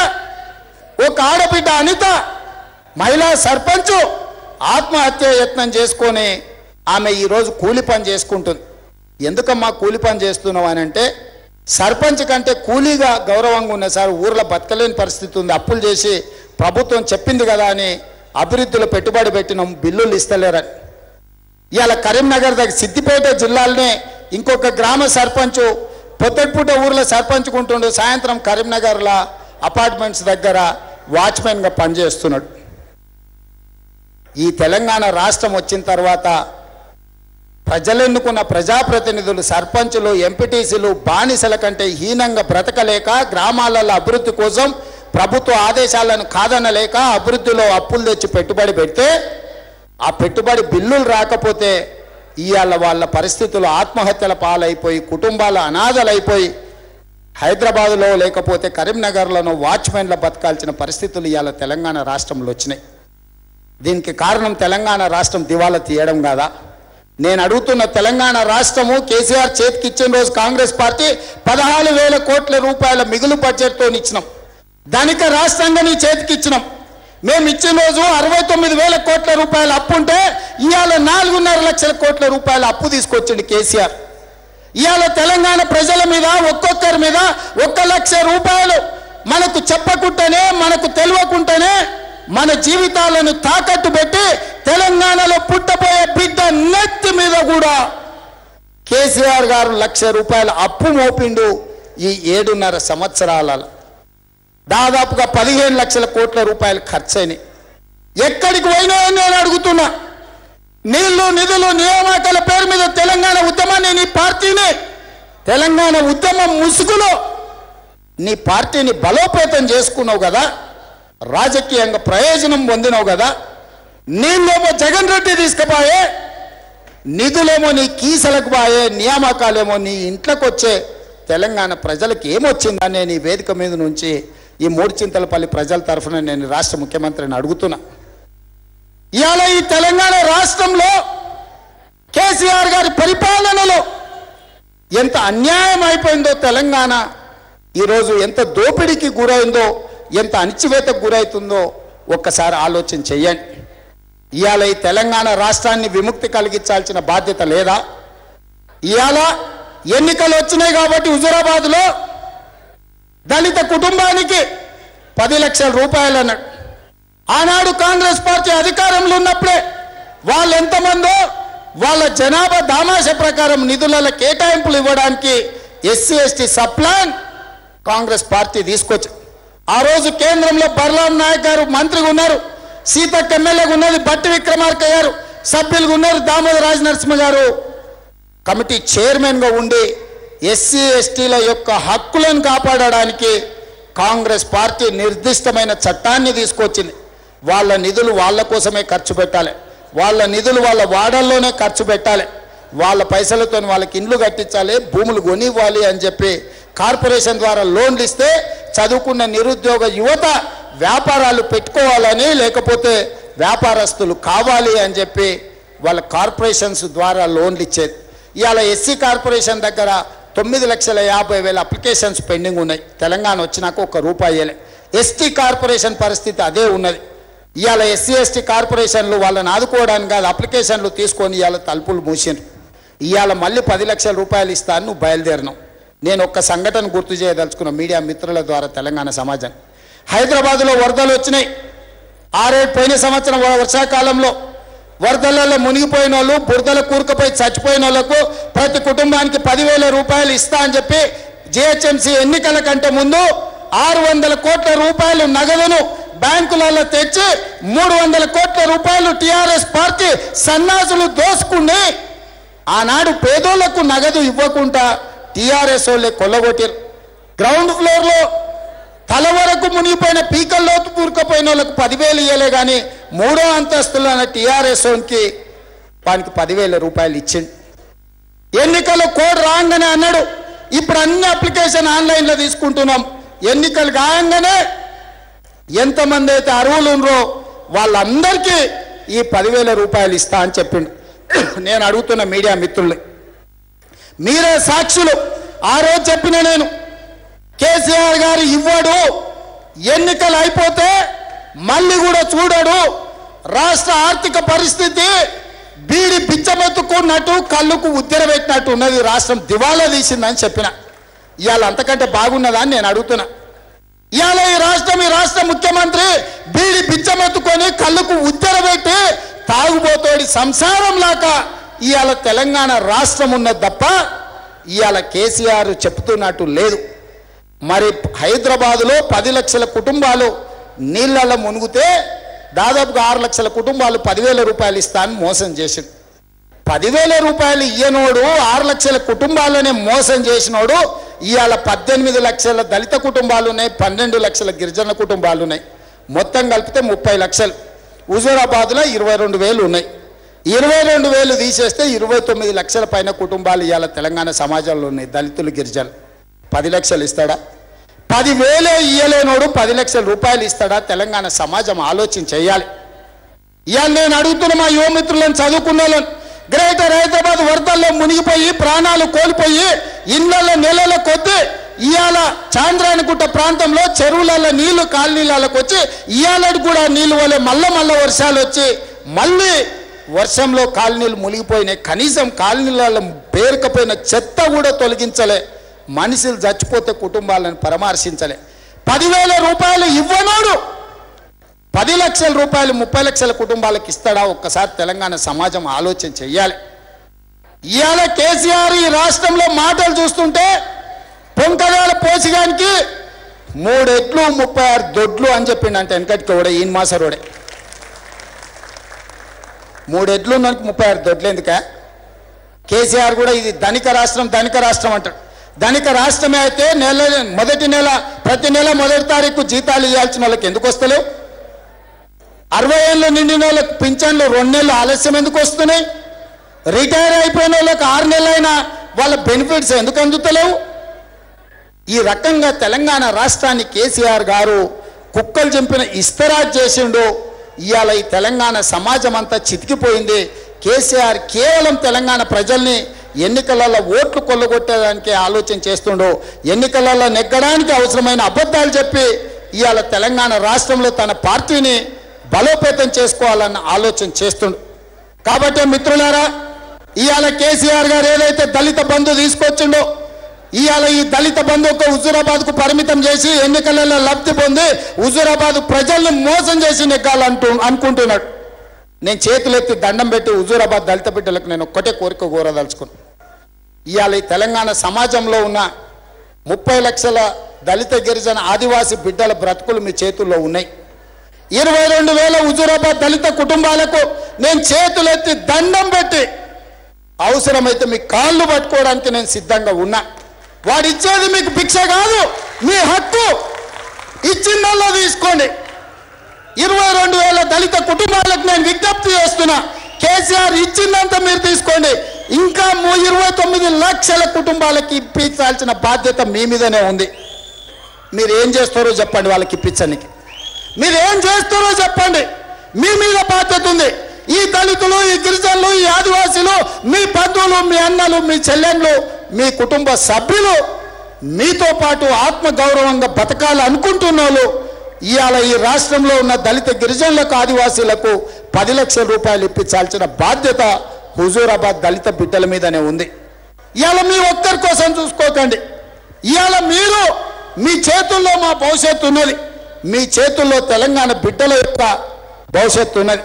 ఒక ఆడబిడ్డ అనిత, మహిళా సర్పంచ్, ఆత్మహత్య యత్నం చేసుకొని ఆమె ఈరోజు కూలి పని చేసుకుంటుంది. ఎందుకమ్మా కూలి పని చేస్తున్నావు అని అంటే, సర్పంచ్ కంటే కూలీగా గౌరవంగా ఉన్న సార్ ఊర్లో బతకలేని పరిస్థితి ఉంది, అప్పులు చేసి ప్రభుత్వం చెప్పింది కదా అని అభివృద్ధిలో పెట్టుబడి పెట్టినాం, బిల్లులు ఇస్తలేరని. ఇవాళ కరీంనగర్ దగ్గర సిద్దిపేట జిల్లాలోనే ఇంకొక గ్రామ సర్పంచ్, పొత్తటిపూట ఊర్లో సర్పంచ్ ఉంటుండు, సాయంత్రం కరీంనగర్లో అపార్ట్మెంట్స్ దగ్గర వాచ్మెన్గా పనిచేస్తున్నాడు. ఈ తెలంగాణ రాష్ట్రం వచ్చిన తర్వాత ప్రజలెన్నుకున్న ప్రజాప్రతినిధులు, సర్పంచులు, ఎంపీటీసీలు బానిసల కంటే హీనంగా బ్రతకలేక, గ్రామాలలో అభివృద్ధి కోసం ప్రభుత్వ ఆదేశాలను కాదనలేక అభివృద్ధిలో అప్పులు తెచ్చి పెట్టుబడి పెడితే ఆ పెట్టుబడి బిల్లులు రాకపోతే ఇవాళ వాళ్ళ పరిస్థితులు ఆత్మహత్యల పాలైపోయి, కుటుంబాలు అనాథలైపోయి హైదరాబాదులో లేకపోతే కరీంనగర్లోనూ వాచ్మెన్ల బతకాల్సిన పరిస్థితులు ఇవాళ తెలంగాణ రాష్ట్రంలో వచ్చినాయి. దీనికి కారణం తెలంగాణ రాష్ట్రం దివాలా తీయడం కాదా? నేను అడుగుతున్న తెలంగాణ రాష్ట్రము కేసీఆర్ చేతికి ఇచ్చిన రోజు కాంగ్రెస్ పార్టీ 16,000 కోట్ల రూపాయల మిగులు బడ్జెట్తో ఇచ్చినాం. ధనిక రాష్ట్రంగా నీ చేతికి ఇచ్చినాం. మేము ఇచ్చిన రోజు 69,000 కోట్ల రూపాయల అప్పు ఉంటే ఇవాళ 4.5 లక్షల కోట్ల రూపాయల అప్పు తీసుకొచ్చింది కేసీఆర్. ఇవాళ తెలంగాణ ప్రజల మీద ఒక్కొక్కరి మీద 1 లక్ష రూపాయలు మనకు చెప్పకుండానే, మనకు తెలియకుండానే మన జీవితాలను తాకట్టు పెట్టి తెలంగాణలో పుట్టబోయే బిడ్డ నెత్తి మీద కూడా కేసీఆర్ గారు 1 లక్ష రూపాయల అప్పు మోపిండు. ఈ 7.5 సంవత్సరాల దాదాపుగా 15 లక్షల కోట్ల రూపాయలు ఖర్చయినాయి. ఎక్కడికి పోయినాయని నేను అడుగుతున్నా. నీళ్లు, నిధులు, నియామకాల పేరు మీద తెలంగాణ ఉద్యమాన్ని నీ పార్టీని, తెలంగాణ ఉద్యమం ముసుగులో నీ పార్టీని బలోపేతం చేసుకున్నావు కదా, రాజకీయంగా ప్రయోజనం పొందినావు కదా. నీళ్ళేమో జగన్ రెడ్డి తీసుకుపోయే, నిధులేమో నీ కీసలకు పోయే, నియామకాలేమో నీ ఇంట్లోకి వచ్చే. తెలంగాణ ప్రజలకు ఏమొచ్చిందని నేను ఈ వేదిక మీద నుంచి ఈ మూడుచింతలపల్లి ప్రజల తరఫున నేను రాష్ట్ర ముఖ్యమంత్రిని అడుగుతున్నా. ఇవాళ ఈ తెలంగాణ రాష్ట్రంలో కేసీఆర్ గారి పరిపాలనలో ఎంత అన్యాయం అయిపోయిందో, తెలంగాణ ఈరోజు ఎంత దోపిడీకి గురైందో, ఎంత అణచివేతకు గురవుతుందో ఒక్కసారి ఆలోచన చేయండి. ఇవాళ ఈ తెలంగాణ రాష్ట్రాన్ని విముక్తి కలిగించాల్సిన బాధ్యత లేదా? ఇవాళ ఎన్నికలు వచ్చినాయి కాబట్టి హుజూరాబాద్లో దళిత కుటుంబానికి 10 లక్షల రూపాయలు అన్నాడు. ఆనాడు కాంగ్రెస్ పార్టీ అధికారంలో ఉన్నప్పుడే వాళ్ళు ఎంతమందో వాళ్ళ జనాభా దామాష ప్రకారం నిధుల కేటాయింపులు ఇవ్వడానికి SC ST sub plan Congress party తీసుకొచ్చి ఆ రోజు కేంద్రంలో బర్లాం నాయక్ గారు మంత్రిగా ఉన్నారు, సీతక్క ఎమ్మెల్యేగా ఉన్నది బట్టి విక్రమార్క గారు, సభ్యులుగా ఉన్నారు దామోదర్ రాజ నరసింహ గారు. కమిటీ చైర్మన్ గా ఉండి ఎస్సీ ఎస్టీల యొక్క హక్కులను కాపాడడానికి కాంగ్రెస్ పార్టీ నిర్దిష్టమైన చట్టాన్ని తీసుకొచ్చింది. వాళ్ళ నిధులు వాళ్ళ కోసమే ఖర్చు పెట్టాలి, వాళ్ళ నిధులు వాళ్ళ వాడల్లోనే ఖర్చు పెట్టాలి, వాళ్ళ పైసలతో వాళ్ళకి ఇండ్లు కట్టించాలి, భూములు కొనివ్వాలి అని చెప్పి కార్పొరేషన్ ద్వారా లోన్లు ఇస్తే చదువుకున్న నిరుద్యోగ యువత వ్యాపారాలు పెట్టుకోవాలని లేకపోతే వ్యాపారస్తులు కావాలి అని చెప్పి వాళ్ళ కార్పొరేషన్స్ ద్వారా లోన్లు ఇచ్చేది. ఇవాళ ఎస్సీ కార్పొరేషన్ దగ్గర 9,50,000 అప్లికేషన్స్ పెండింగ్ ఉన్నాయి, తెలంగాణ వచ్చినాక ఒక్క రూపాయలే. ఎస్టీ కార్పొరేషన్ పరిస్థితి అదే ఉన్నది. ఇవాళ ఎస్సీ ఎస్టీ కార్పొరేషన్లు వాళ్ళని ఆదుకోవడానికి కాదు అప్లికేషన్లు తీసుకొని ఇవాళ తలుపులు మూసినారు. ఇవాళ మళ్ళీ 10,00,000 రూపాయలు ఇస్తా అని నువ్వు బయలుదేరినావు. నేను ఒక్క సంఘటన గుర్తు చేయదలుచుకున్న మీడియా మిత్రుల ద్వారా తెలంగాణ సమాజం, హైదరాబాద్లో వరదలు వచ్చినాయి. పోయిన సంవత్సరం వర్షాకాలంలో వరదలలో మునిగిపోయిన వాళ్ళు, బురదలు కూరుకుపోయి చచ్చిపోయిన వాళ్ళకు ప్రతి కుటుంబానికి 10,000 రూపాయలు ఇస్తా అని చెప్పి జిహెచ్ఎంసీ ఎన్నికల కంటే ముందు 600 కోట్ల రూపాయలు నగదును బ్యాంకులలో తెచ్చి 300 కోట్ల రూపాయలు టీఆర్ఎస్ పార్టీ సన్నాసులు దోసుకుని ఆనాడు పేదోళ్లకు నగదు ఇవ్వకుండా టీఆర్ఎస్ వాళ్ళే కొల్లగొట్టారు. గ్రౌండ్ ఫ్లోర్లో తల వరకు మునిగిపోయిన పీకల్లో కూరుకుపోయిన వాళ్ళకు 10,000 ఇవ్వలే కానీ 3వ అంతస్తులో టీఆర్ఎస్ వాళ్ళకి వానికి 10,000 రూపాయలు ఇచ్చింది. ఎన్నికల కోడ్ రాగానే అన్నాడు ఇప్పుడు అన్ని అప్లికేషన్ ఆన్లైన్లో తీసుకుంటున్నాం, ఎన్నికలు కాగానే ఎంతమంది అయితే అర్హులు ఉన్నారో వాళ్ళందరికీ ఈ 10,000 రూపాయలు ఇస్తా అని చెప్పిండు. నేను అడుగుతున్న మీడియా మిత్రుల్ని, మీరే సాక్షులు. ఆ రోజు చెప్పిన నేను, కేసీఆర్ గారు ఇవ్వడు, ఎన్నికలు అయిపోతే మళ్ళీ కూడా చూడడు, రాష్ట్ర ఆర్థిక పరిస్థితి బీడి బిచ్చమెత్తుకున్నట్టు కళ్ళుకు ఉద్దర పెట్టినట్టు ఉన్నది, రాష్ట్రం దివాలా తీసిందని చెప్పిన. ఇవాళ అంతకంటే బాగున్నదా అని నేను అడుగుతున్నా. ఇవాళ ఈ రాష్ట్ర ముఖ్యమంత్రి బీడి బిచ్చమెత్తుకొని కళ్ళుకు ఉద్దర పెట్టి తాగుబోతోడి సంసారం లాగా ఇవాళ తెలంగాణ రాష్ట్రం ఉన్నది తప్ప ఇవాళ కేసీఆర్ చెప్తున్నట్టు లేదు. మరి హైదరాబాదులో 10,00,000 కుటుంబాలు నీళ్ళలో మునిగితే దాదాపుగా 6,00,000 కుటుంబాలు 10,000 రూపాయలు ఇస్తా అని మోసం చేసింది. 10,000 రూపాయలు ఇయ్యనోడు 6,00,000 కుటుంబాలనే మోసం చేసినోడు. ఇవాళ 18 లక్షల దళిత కుటుంబాలు ఉన్నాయి, 12 లక్షల గిరిజన కుటుంబాలు ఉన్నాయి, మొత్తం కలిపితే 30 లక్షలు. హుజూరాబాద్లో 22,000 ఉన్నాయి, 22,000 తీసేస్తే 29 లక్షల పైన కుటుంబాలు ఇవాళ తెలంగాణ సమాజంలో ఉన్నాయి, దళితులు గిరిజనులు. 10 లక్షలు ఇస్తాడా? 10,000 ఇయ్యలేనోడు 10,00,000 రూపాయలు ఇస్తాడా? తెలంగాణ సమాజం ఆలోచన చేయాలి. ఇవాళ నేను అడుగుతున్న మా యువమిత్రులను, చదువుకున్న వాళ్ళని, గ్రేటర్ హైదరాబాద్ వరదల్లో మునిగిపోయి ప్రాణాలు కోల్పోయి ఇళ్ళలో నెలల కొద్ది ఇవాళ చాంద్రాయణగుట్ట ప్రాంతంలో చెరువులలో నీళ్లు కాలనీలకు వచ్చి ఇవాళకు కూడా నీళ్ళు వలె మళ్ళా వర్షాలు వచ్చి మళ్ళీ వర్షంలో కాలనీలు మునిగిపోయినాయి. కనీసం కాలనీలలో పేరుకపోయిన చెత్త కూడా తొలగించలే, మనుషులు చచ్చిపోతే కుటుంబాలను పరామర్శించలే. 10,000 రూపాయలు ఇవ్వనోడు 10,00,000 రూపాయలు 30 లక్షల కుటుంబాలకు ఇస్తాడా? ఒక్కసారి తెలంగాణ సమాజం ఆలోచన చెయ్యాలి. ఇవాళ కేసీఆర్ ఈ రాష్ట్రంలో మాటలు చూస్తుంటే పొంకదాల పోసిగానికి 3 ఎడ్లు 36 దొడ్లు అని చెప్పిండంటే వెనకటికి ఓడే ఈయన మాసరోడే. 3 ఎడ్లు ఉన్నకి 36 దొడ్లు ఎందుక? కేసీఆర్ కూడా ఇది ధనిక రాష్ట్రం అంటాడు. ధనిక రాష్ట్రమే అయితే ప్రతి నెల మొదటి తారీఖు జీతాలు ఇవ్వాల్సిన వాళ్ళకి ఎందుకు వస్తలేవు? 60 ఏళ్ళు నిండిన వాళ్ళకి పింఛన్లు 2 నెలలు ఆలస్యం ఎందుకు వస్తున్నాయి? రిటైర్ అయిపోయిన వాళ్ళకి 6 నెలలైనా వాళ్ళ బెనిఫిట్స్ ఎందుకు అందుతలేవు? ఈ రకంగా తెలంగాణ రాష్ట్రాన్ని కేసీఆర్ గారు కుక్కలు చింపిన ఇస్తరాజ్ చేసిండు. ఇవాళ ఈ తెలంగాణ సమాజం అంతా చితికిపోయింది. కేసీఆర్ కేవలం తెలంగాణ ప్రజల్ని ఎన్నికలలో ఓట్లు కొల్లగొట్టడానికి ఆలోచన చేస్తుండో, ఎన్నికలలో నెగ్గడానికి అవసరమైన అబద్ధాలు చెప్పి ఇవాళ తెలంగాణ రాష్ట్రంలో తన పార్టీని బలోపేతం చేసుకోవాలన్న ఆలోచన చేస్తుండు. కాబట్టి మిత్రులారా, ఇవాళ కేసీఆర్ గారు ఏదైతే దళిత బంధు తీసుకొచ్చిండో, ఇవాళ ఈ దళిత బంధుకు హుజూరాబాద్కు పరిమితం చేసి ఎన్నికలలో లబ్ధి పొంది హుజూరాబాద్ ప్రజల్ని మోసం చేసి నెగ్గాలంటూ అనుకుంటున్నాడు. నేను చేతులెత్తి దండం పెట్టి హుజూరాబాద్ దళిత బిడ్డలకు నేను ఒక్కటే కోరిక కోరదలుచుకున్నాను. ఇవాళ ఈ తెలంగాణ సమాజంలో ఉన్న 30 లక్షల దళిత గిరిజన ఆదివాసి బిడ్డల బ్రతుకులు మీ చేతుల్లో ఉన్నాయి 22000 హుజూరాబాద్ దళిత కుటుంబాలకు నేను చేతులెత్తి దండం పెట్టి అవసరమైతే మీ కాళ్ళు పట్టుకోవడానికి నేను సిద్ధంగా ఉన్నా వాడి ఇచ్చేది మీకు భిక్ష కాదు మీ హక్కు ఇచ్చినల్ల తీసుకోండి 22000 దళిత కుటుంబాలకు నేను విజ్ఞప్తి చేస్తున్నా కేసీఆర్ ఇచ్చినంత మీరు తీసుకోండి ఇంకా 29 లక్షల కుటుంబాలకు ఇప్పించాల్సిన బాధ్యత మీ మీదనే ఉంది మీరు ఏం చేస్తారో చెప్పండి వాళ్ళకి ఇప్పించడానికి మీరు ఏం చేస్తారో చెప్పండి మీ మీద బాధ్యత ఉంది ఈ దళితులు ఈ గిరిజనులు ఈ ఆదివాసీలు మీ బంధువులు మీ అన్నలు మీ చెల్లెళ్ళు మీ కుటుంబ సభ్యులు మీతో పాటు ఆత్మ గౌరవంగా బతకాలి అనుకుంటున్నాను ఇయాల ఈ రాష్ట్రంలో ఉన్న దళిత గిరిజనులకు ఆదివాసీలకు 10 లక్షల రూపాయలు ఇప్పించాల్సిన బాధ్యత హుజూరాబాద్ దళిత బిడ్డల మీదనే ఉంది ఇయాల మీ ఒక్కరి కోసం చూసుకోకండి ఇయాల మీరు మీ చేతుల్లో మా భవిష్యత్తు ఉన్నది మీ చేతుల్లో తెలంగాణ బిడ్డల యొక్క భవిష్యత్తు ఉన్నది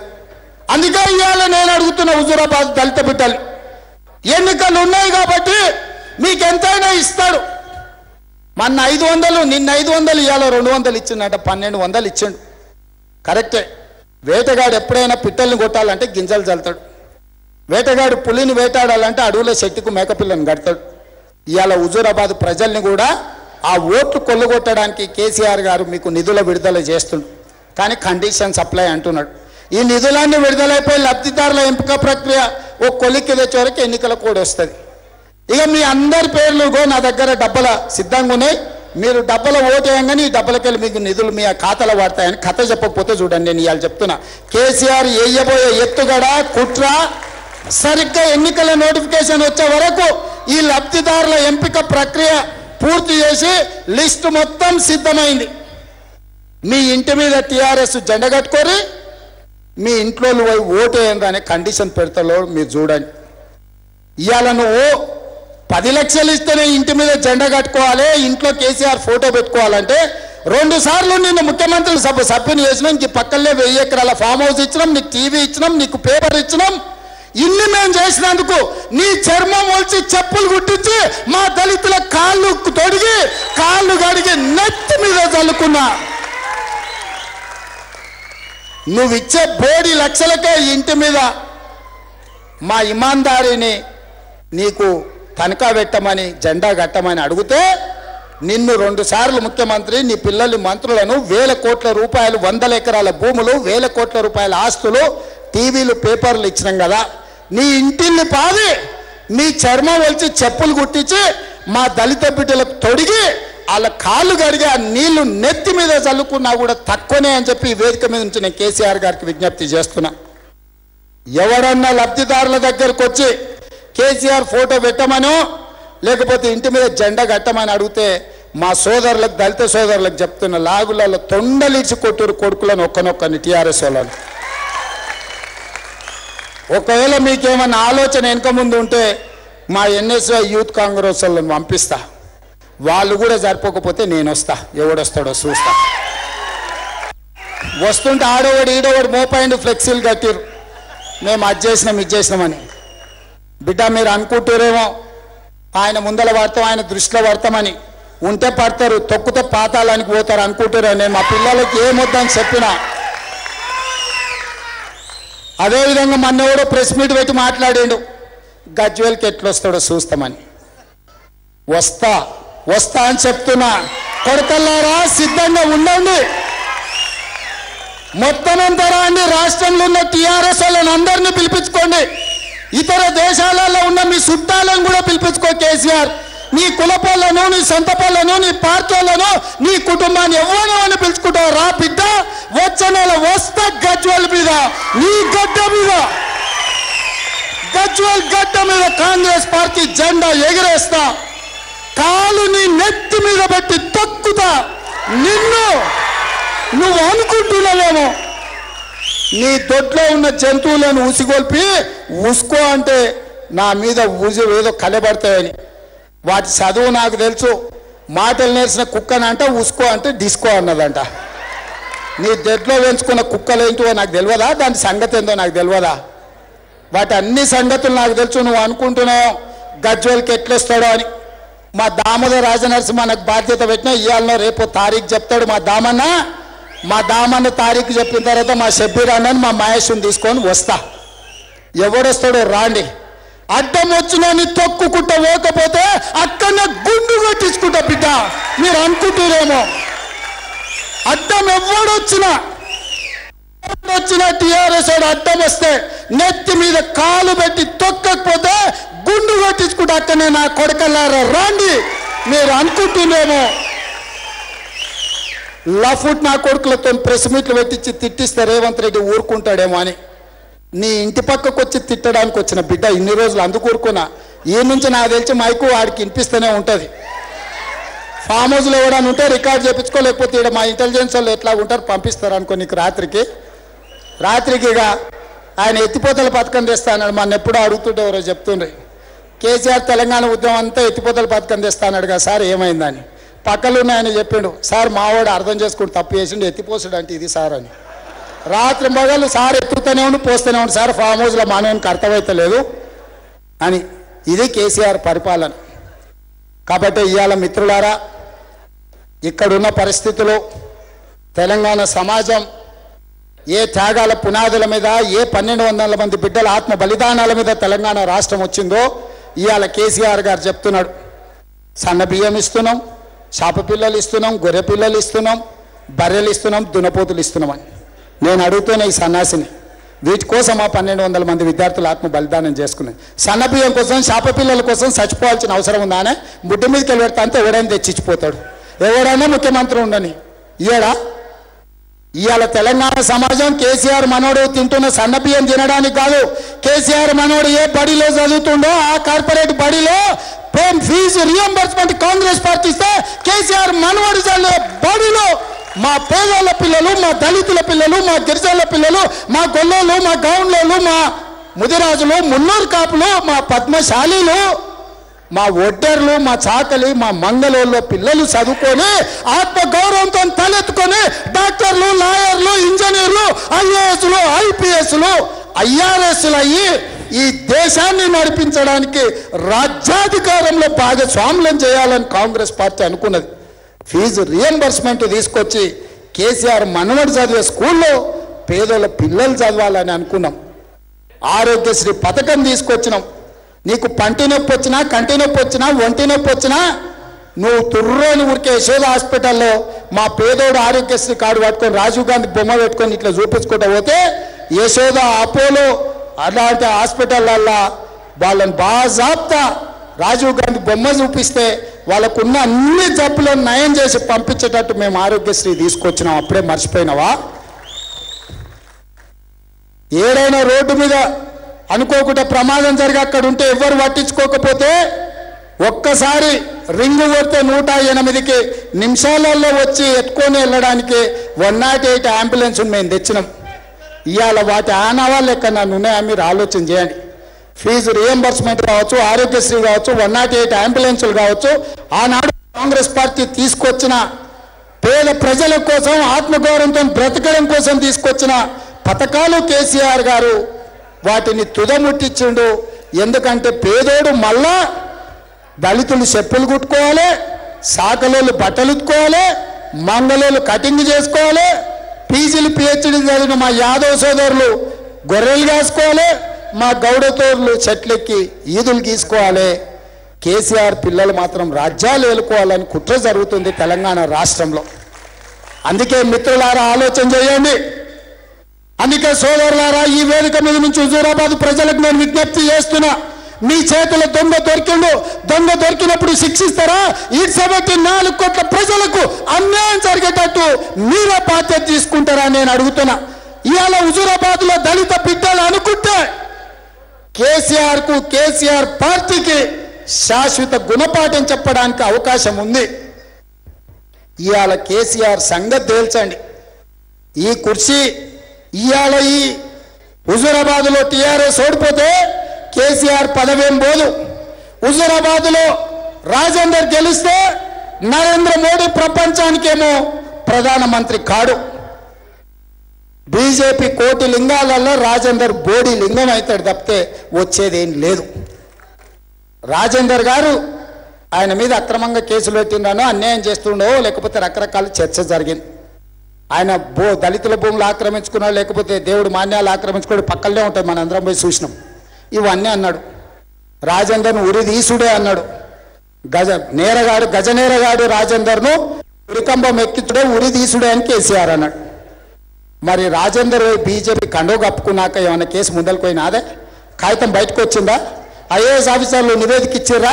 అందుకే ఇయాల నేను అడుగుతున్న హుజూరాబాద్ దళిత బిడ్డలు ఎన్నికలు ఉన్నాయి కాబట్టి మీకు ఎంతైనా ఇస్తాడు మన 500 నిన్న 500 ఇవాళ 200 ఇచ్చిండట 1200 ఇచ్చిండు కరెక్టే వేటగాడు ఎప్పుడైనా పిట్టల్ని కొట్టాలంటే గింజలు చల్లుతాడు వేటగాడు పులిని వేటాడాలంటే అడవుల శక్తికి మేకపిల్లను కడతాడు ఇవాళ హుజూరాబాద్ ప్రజల్ని కూడా ఆ ఓట్లు కొల్లగొట్టడానికి కేసీఆర్ గారు మీకు నిధుల విడుదల చేస్తుండు కానీ కండిషన్ సప్లై అంటున్నాడు ఈ నిధులన్నీ విడుదలైపోయి లబ్ధిదారుల ఎంపిక ప్రక్రియ ఓ కొలిక్కి తెచ్చే వరకు ఎన్నికల కోడ్ వస్తుంది ఇక మీ అందరి పేర్లు నా దగ్గర డబ్బల సిద్ధంగా ఉన్నాయి మీరు డబ్బల ఓటేయంగానే ఈ డబ్బలకెళ్ళి మీకు నిధులు మీ ఖాతాలో పడతాయని కథ చెప్పకపోతే చూడండి నేను ఇవాళ చెప్తున్నా కేసీఆర్ వేయబోయే ఎత్తుగడ కుట్ర సరిగ్గా ఎన్నికల నోటిఫికేషన్ వచ్చే వరకు ఈ లబ్ధిదారుల ఎంపిక ప్రక్రియ పూర్తి చేసి లిస్టు మొత్తం సిద్ధమైంది మీ ఇంటి మీద టీఆర్ఎస్ జెండా కట్టుకొని మీ ఇంట్లో పోయి ఓటేయండి అనే కండిషన్ పెడతాలో మీరు చూడండి ఇవాళ నువ్వు 10 లక్షలు ఇస్తేనే ఇంటి మీద జెండా కట్టుకోవాలి ఇంట్లో కేసీఆర్ ఫోటో పెట్టుకోవాలంటే 2 సార్లు నిన్ను ముఖ్యమంత్రి సభ్యుని చేసినాం నీకు పక్కనే 1000 ఎకరాల ఫామ్ హౌస్ ఇచ్చినాం నీకు టీవీ ఇచ్చినాం నీకు పేపర్ ఇచ్చినాం ఇన్ని మేము చేసినందుకు నీ చర్మం ఒలిచి చెప్పులు కుట్టించి మా దళితుల కాళ్ళు తొడిగి కాళ్ళు కడిగి నెత్తి మీద చల్లుకున్నా నువ్విచ్చే బోడి లక్షలకే ఇంటి మీద మా ఇమాందారిని నీకు తనఖా పెట్టమని జెండా కట్టమని అడిగితే నిన్ను 2 సార్లు ముఖ్యమంత్రి నీ పిల్లలు మంత్రులను 1000 కోట్ల రూపాయలు 100 ఎకరాల భూములు 1000 కోట్ల రూపాయల ఆస్తులు టీవీలు పేపర్లు ఇచ్చినాం కదా నీ ఇంటిని పాది నీ చర్మం వలిచి చెప్పులు కుట్టించి మా దళిత బిడ్డలకు తొడిగి వాళ్ళ కాళ్ళు కడిగి ఆ నీళ్లు నెత్తి మీద చల్లుకున్నా కూడా తక్కువనే అని చెప్పి ఈ వేదిక మీద నుంచి నేను కేసీఆర్ గారికి విజ్ఞప్తి చేస్తున్నా ఎవరన్నా లబ్ధిదారుల దగ్గరకు వచ్చి కేసీఆర్ ఫోటో పెట్టమనో లేకపోతే ఇంటి మీద జెండా కట్టమని అడిగితే మా సోదరులకు దళిత సోదరులకు చెప్తున్న లాగులలో తొండలిచ్చి కొట్టురు కొడుకులను ఒక్కనొక్కని టీఆర్ఎస్ వాళ్ళని ఒకవేళ మీకేమన్నా ఆలోచన వెనక ముందు ఉంటే మా ఎన్ఎస్ఐ యూత్ కాంగ్రెస్ వాళ్ళని పంపిస్తా వాళ్ళు కూడా సరిపోకపోతే నేను వస్తా ఎవడొస్తాడో చూస్తా వస్తుంటే ఆడోవాడు ఈడోవాడు మోపాయింట్ ఫ్లెక్సీలు కట్టిరు మేము అది చేసినాం ఇది చేసినామని బిడ్డ మీరు అనుకుంటారేమో ఆయన ముందల పడతాం ఆయన దృష్టిలో పడతామని ఉంటే పడతారు తొక్కుతో పాతాలానికి పోతారు అనుకుంటారు నేను మా పిల్లలకి ఏమొద్దని చెప్పినా అదేవిధంగా మొన్న ఎవడో ప్రెస్ మీట్ పెట్టి మాట్లాడాడు గజ్వేల్కి ఎట్లొస్తాడో చూస్తామని వస్తా వస్తా అని చెప్తున్నా కొడతల్లారా సిద్ధంగా ఉండండి మొత్తం అంతా రాండి రాష్ట్రంలో ఉన్న టీఆర్ఎస్ వాళ్ళని అందరినీ పిలిపించుకోండి ఇతర దేశాలలో ఉన్న మీ చుట్టాలను కూడా పిలిపించుకో కేసీఆర్ నీ కులపాలను నీ సొంత పాలను నీ పార్టీలను నీ కుటుంబాన్ని ఎవరో అని పిలుచుకుంటావు రా బిడ్డ వచ్చే నెల వస్తా గజ్వేల్ మీద నీ గడ్డ మీద గజ్వేల్ గడ్డ మీద కాంగ్రెస్ పార్టీ జెండా ఎగిరేస్తా కాలు నీ నెత్తి మీద పెట్టి తొక్కుతా నిన్ను నువ్వు అనుకుంటున్నావేమో నీ దొడ్లో ఉన్న జంతువులను ఊసిగొల్పి ఉసుకో అంటే నా మీద ఊసి ఏదో కలబడతాయని వాటి చదువు నాకు తెలుసు మాటలు నేర్చిన కుక్కనంట ఉసుకో అంటే డిస్కో అన్నదంట నీ దొడ్లో పెంచుకున్న కుక్కలు ఏంటో నాకు తెలియదా దాని సంగతి ఏందో నాకు తెలియదా వాటి అన్ని సంగతులు నాకు తెలుసు నువ్వు అనుకుంటున్నావు గజ్వేల్కి ఎట్లొస్తాడో అని మా దామల రాజనరసింహనకు బాధ్యత పెట్టినా ఇయాలనో రేపో తారీఖు చెప్తాడు మా దామన్న తారీఖు చెప్పిన తర్వాత మా షబ్బీర్ అన్నని మా మహేష్ని తీసుకొని వస్తా ఎవడొస్తాడో రాండి అడ్డం వచ్చునని తొక్కుకుంట పోకపోతే అక్కనే గుండు కొట్టించుకుంటా బిడ్డ మీరు అనుకుంటురేమో అడ్డం ఎవడొచ్చినా టిఆర్ఎస్ అడ్డం వస్తే నెత్తి మీద కాలు పెట్టి తొక్కకపోతే గుండు కొట్టించుకుంటా అక్కనే నా కొడకలారా రాండి మీరు అనుకుంటురేమో లఫుట్ నా కొడుకులతో ప్రెస్ మీట్లు పెట్టించి తిట్టిస్తే రేవంత్ రెడ్డి ఊరుకుంటాడేమో అని నీ ఇంటి పక్కకు వచ్చి తిట్టడానికి వచ్చిన బిడ్డ ఇన్ని రోజులు అందుకు ఊరుకున్నా ఈ నుంచి నాకు తెలిసి మైకు వాడికి వినిపిస్తూనే ఉంటుంది ఫామ్ హౌస్లో ఎవడని ఉంటే రికార్డు చేయించుకోలేకపోతే ఇక్కడ మా ఇంటెలిజెన్స్ వాళ్ళు ఎట్లా ఉంటారు పంపిస్తారు అనుకో నీకు రాత్రికి ఇక ఆయన ఎత్తిపోతల పథకం తెస్తానన్నాడు మన ఎప్పుడో అడుగుతుంటే ఎవరో చెప్తుండ్రి కేసీఆర్ తెలంగాణ ఉద్యమం అంతా ఎత్తిపోతల పథకం తెస్తానన్నాడు కదా సార్ ఏమైందని పక్కలు ఉన్నాయని చెప్పిండు సార్ మావాడు అర్థం చేసుకుని తప్పు చేసిండు ఎత్తిపోసాడు అంటే ఇది సార్ అని రాత్రి మగళ్ళు సార్ ఎత్తుతూనే ఉండి పోస్తూనే ఉండి సార్ ఫామ్ హౌస్లో మానవునికి అర్థమవుతలేదు అని ఇది కేసీఆర్ పరిపాలన కాబట్టి ఇవాళ మిత్రులారా ఇక్కడున్న పరిస్థితులు తెలంగాణ సమాజం ఏ త్యాగాల పునాదుల మీద ఏ 1200 మంది బిడ్డల ఆత్మ బలిదానాల మీద తెలంగాణ రాష్ట్రం వచ్చిందో ఇవాళ కేసీఆర్ గారు చెప్తున్నాడు సన్న బియ్యం ఇస్తున్నాం చాప పిల్లలు ఇస్తున్నాం గొర్రె పిల్లలు ఇస్తున్నాం బర్రెలు ఇస్తున్నాం దునపోతులు ఇస్తున్నాం అని నేను అడుగుతున్నా ఈ సన్నాసిని వీటి కోసం ఆ 1200 మంది విద్యార్థులు ఆత్మ బలిదానం చేసుకున్నాను సన్నబియ్యం కోసం చాప పిల్లల కోసం చచ్చిపోవాల్సిన అవసరం ఉందానే ముడ్డు మీదకి వెళ్ళబెడతా అంతా ఎవడైనా తెచ్చిచ్చిపోతాడు ఎవడైనా ముఖ్యమంత్రి ఉండని ఇవాళ తెలంగాణ సమాజం కేసీఆర్ మనోడు తింటున్న సన్నబియ్యం తినడానికి కాదు కేసీఆర్ మనోడు ఏ బడిలో చదువుతుండో ఆ కార్పొరేట్ బడిలో ఫీజు రియంబర్స్మెంట్ కాంగ్రెస్ పార్టీ ఇస్తే కేసీఆర్ మనవాడు చదివే బడిలో మా పేదల పిల్లలు మా దళితుల పిల్లలు మా గిరిజనుల పిల్లలు మా గొల్లలు మా గౌండ్లు మా ముదిరాజులు మున్నూరు కాపులు మా పద్మశాలీలు మా ఒడ్డర్లు మా చాకలి మా మంగళూరులో పిల్లలు చదువుకొని ఆత్మగౌరవంతో తలెత్తుకొని డాక్టర్లు లాయర్లు ఇంజనీర్లు ఐఏఎస్లు ఐపీఎస్లు ఐఆర్ఎస్లు అయ్యి ఈ దేశాన్ని నడిపించడానికి రాజ్యాధికారంలో భాగస్వామ్యం చేయాలని కాంగ్రెస్ పార్టీ అనుకున్నది ఫీజు రియంబర్స్మెంట్ తీసుకొచ్చి కేసీఆర్ మనవడు చదివే స్కూల్లో పేదోళ్ళ పిల్లలు చదవాలని అనుకున్నాం ఆరోగ్యశ్రీ పథకం తీసుకొచ్చినాం నీకు పంటి నొప్పి వచ్చినా కంటి నొప్పి వచ్చినా ఒంటి నొప్పి వచ్చినా నువ్వు తుర్రోని ఊరికే యశోద హాస్పిటల్లో మా పేదోడు ఆరోగ్యశ్రీ కార్డు పట్టుకొని రాజీవ్ గాంధీ బొమ్మ పెట్టుకొని ఇట్లా చూపించుకుంటూ పోతే యశోద అపోలో అలాంటి హాస్పిటల్లా వాళ్ళని బాజాప్తా రాజీవ్ గాంధీ బొమ్మ చూపిస్తే వాళ్ళకున్న అన్ని జబ్బులను నయం చేసి పంపించేటట్టు మేము ఆరోగ్యశ్రీ తీసుకొచ్చినాం అప్పుడే మర్చిపోయినావా ఏదైనా రోడ్డు మీద అనుకోకుండా ప్రమాదం జరిగి అక్కడ ఉంటే ఎవరు పట్టించుకోకపోతే ఒక్కసారి రింగు కొడితే 108కి నిమిషాలలో వచ్చి ఎత్తుకొని వెళ్ళడానికి 108 అంబులెన్స్ మేము తెచ్చినాం ఇవాళ వాటి ఆనవాళ్ళు ఎక్కడ నన్ను ఉన్నాయా మీరు ఆలోచన చేయండి ఫీజు రియంబర్స్మెంట్ కావచ్చు ఆరోగ్యశ్రీ కావచ్చు 108 అంబులెన్సులు కావచ్చు ఆనాడు కాంగ్రెస్ పార్టీ తీసుకొచ్చిన పేద ప్రజల కోసం ఆత్మగౌరవంతో బ్రతకడం కోసం తీసుకొచ్చిన పథకాలు కేసీఆర్ గారు వాటిని తుదముట్టించిండు ఎందుకంటే పేదోడు మళ్ళా దళితులు చెప్పులు కుట్టుకోవాలి సాకలోళ్ళు బట్టలు ఉత్తుకోవాలి మంగళోళ్ళు కటింగ్ చేసుకోవాలి పీజీలు పిహెచ్డీ చదివిన మా యాదవ్ సోదరులు గొర్రెలు కాసుకోవాలి మా గౌడతోర్లు చెట్లెక్కి ఈదులు గీసుకోవాలి కేసీఆర్ పిల్లలు మాత్రం రాజ్యాలు ఏలుకోవాలని కుట్ర జరుగుతుంది తెలంగాణ రాష్ట్రంలో అందుకే మిత్రులారా ఆలోచన చేయండి అందుకే సోదరులారా ఈ వేదిక మీద నుంచి హుజూరాబాద్ ప్రజలకు నేను విజ్ఞప్తి చేస్తున్నా మీ చేతుల దొంగ దొరికిండు దొంగ దొరికినప్పుడు శిక్షిస్తారా 74 కోట్ల ప్రజలకు అన్యాయం జరిగేటట్టు మీరే బాధ్యత తీసుకుంటారా నేను అడుగుతున్నా ఇవాళ హుజూరాబాద్ లో దళిత బిడ్డలు అనుకుంటే కేసీఆర్ కు కేసీఆర్ పార్టీకి శాశ్వత గుణపాఠం చెప్పడానికి అవకాశం ఉంది ఇవాళ కేసీఆర్ సంగతి తేల్చండి ఈ కుర్చీ ఇవాళ ఈ హుజూరాబాద్ లో టీఆర్ఎస్ ఓడిపోతే కేసీఆర్ పదవేం పోదు హుజూరాబాద్ లో రాజేందర్ గెలిస్తే నరేంద్ర మోడీ ప్రపంచానికేమో ప్రధానమంత్రి కాడు బీజేపీ కోటి లింగాలలో రాజేందర్ బోడీ లింగం అవుతాడు తప్పితే వచ్చేదేం లేదు రాజేందర్ గారు ఆయన మీద అక్రమంగా కేసులు పెట్టినానో అన్యాయం చేస్తుండో లేకపోతే రకరకాల చర్చ జరిగింది. ఆయన దళితుల భూములు ఆక్రమించుకున్నా లేకపోతే దేవుడు మాన్యాలు ఆక్రమించుకోడు పక్కనే ఉంటాయి మనందరం పోయి చూసినాం. ఇవన్నీ అన్నాడు. రాజేందర్ను ఉరిదీసుడే అన్నాడు. గజనేరగాడు రాజేందర్ను ఉరికంబం ఎక్కించుడే ఉరిదీసుడే అని కేసీఆర్ అన్నాడు. మరి రాజేందర్ బీజేపీ కండో కప్పుకున్నాక ఏమైనా కేసు ముందలు పోయినాదే? కాగితం బయటకు వచ్చిందా? ఐఏఎస్ ఆఫీసర్లు నివేదిక ఇచ్చారా?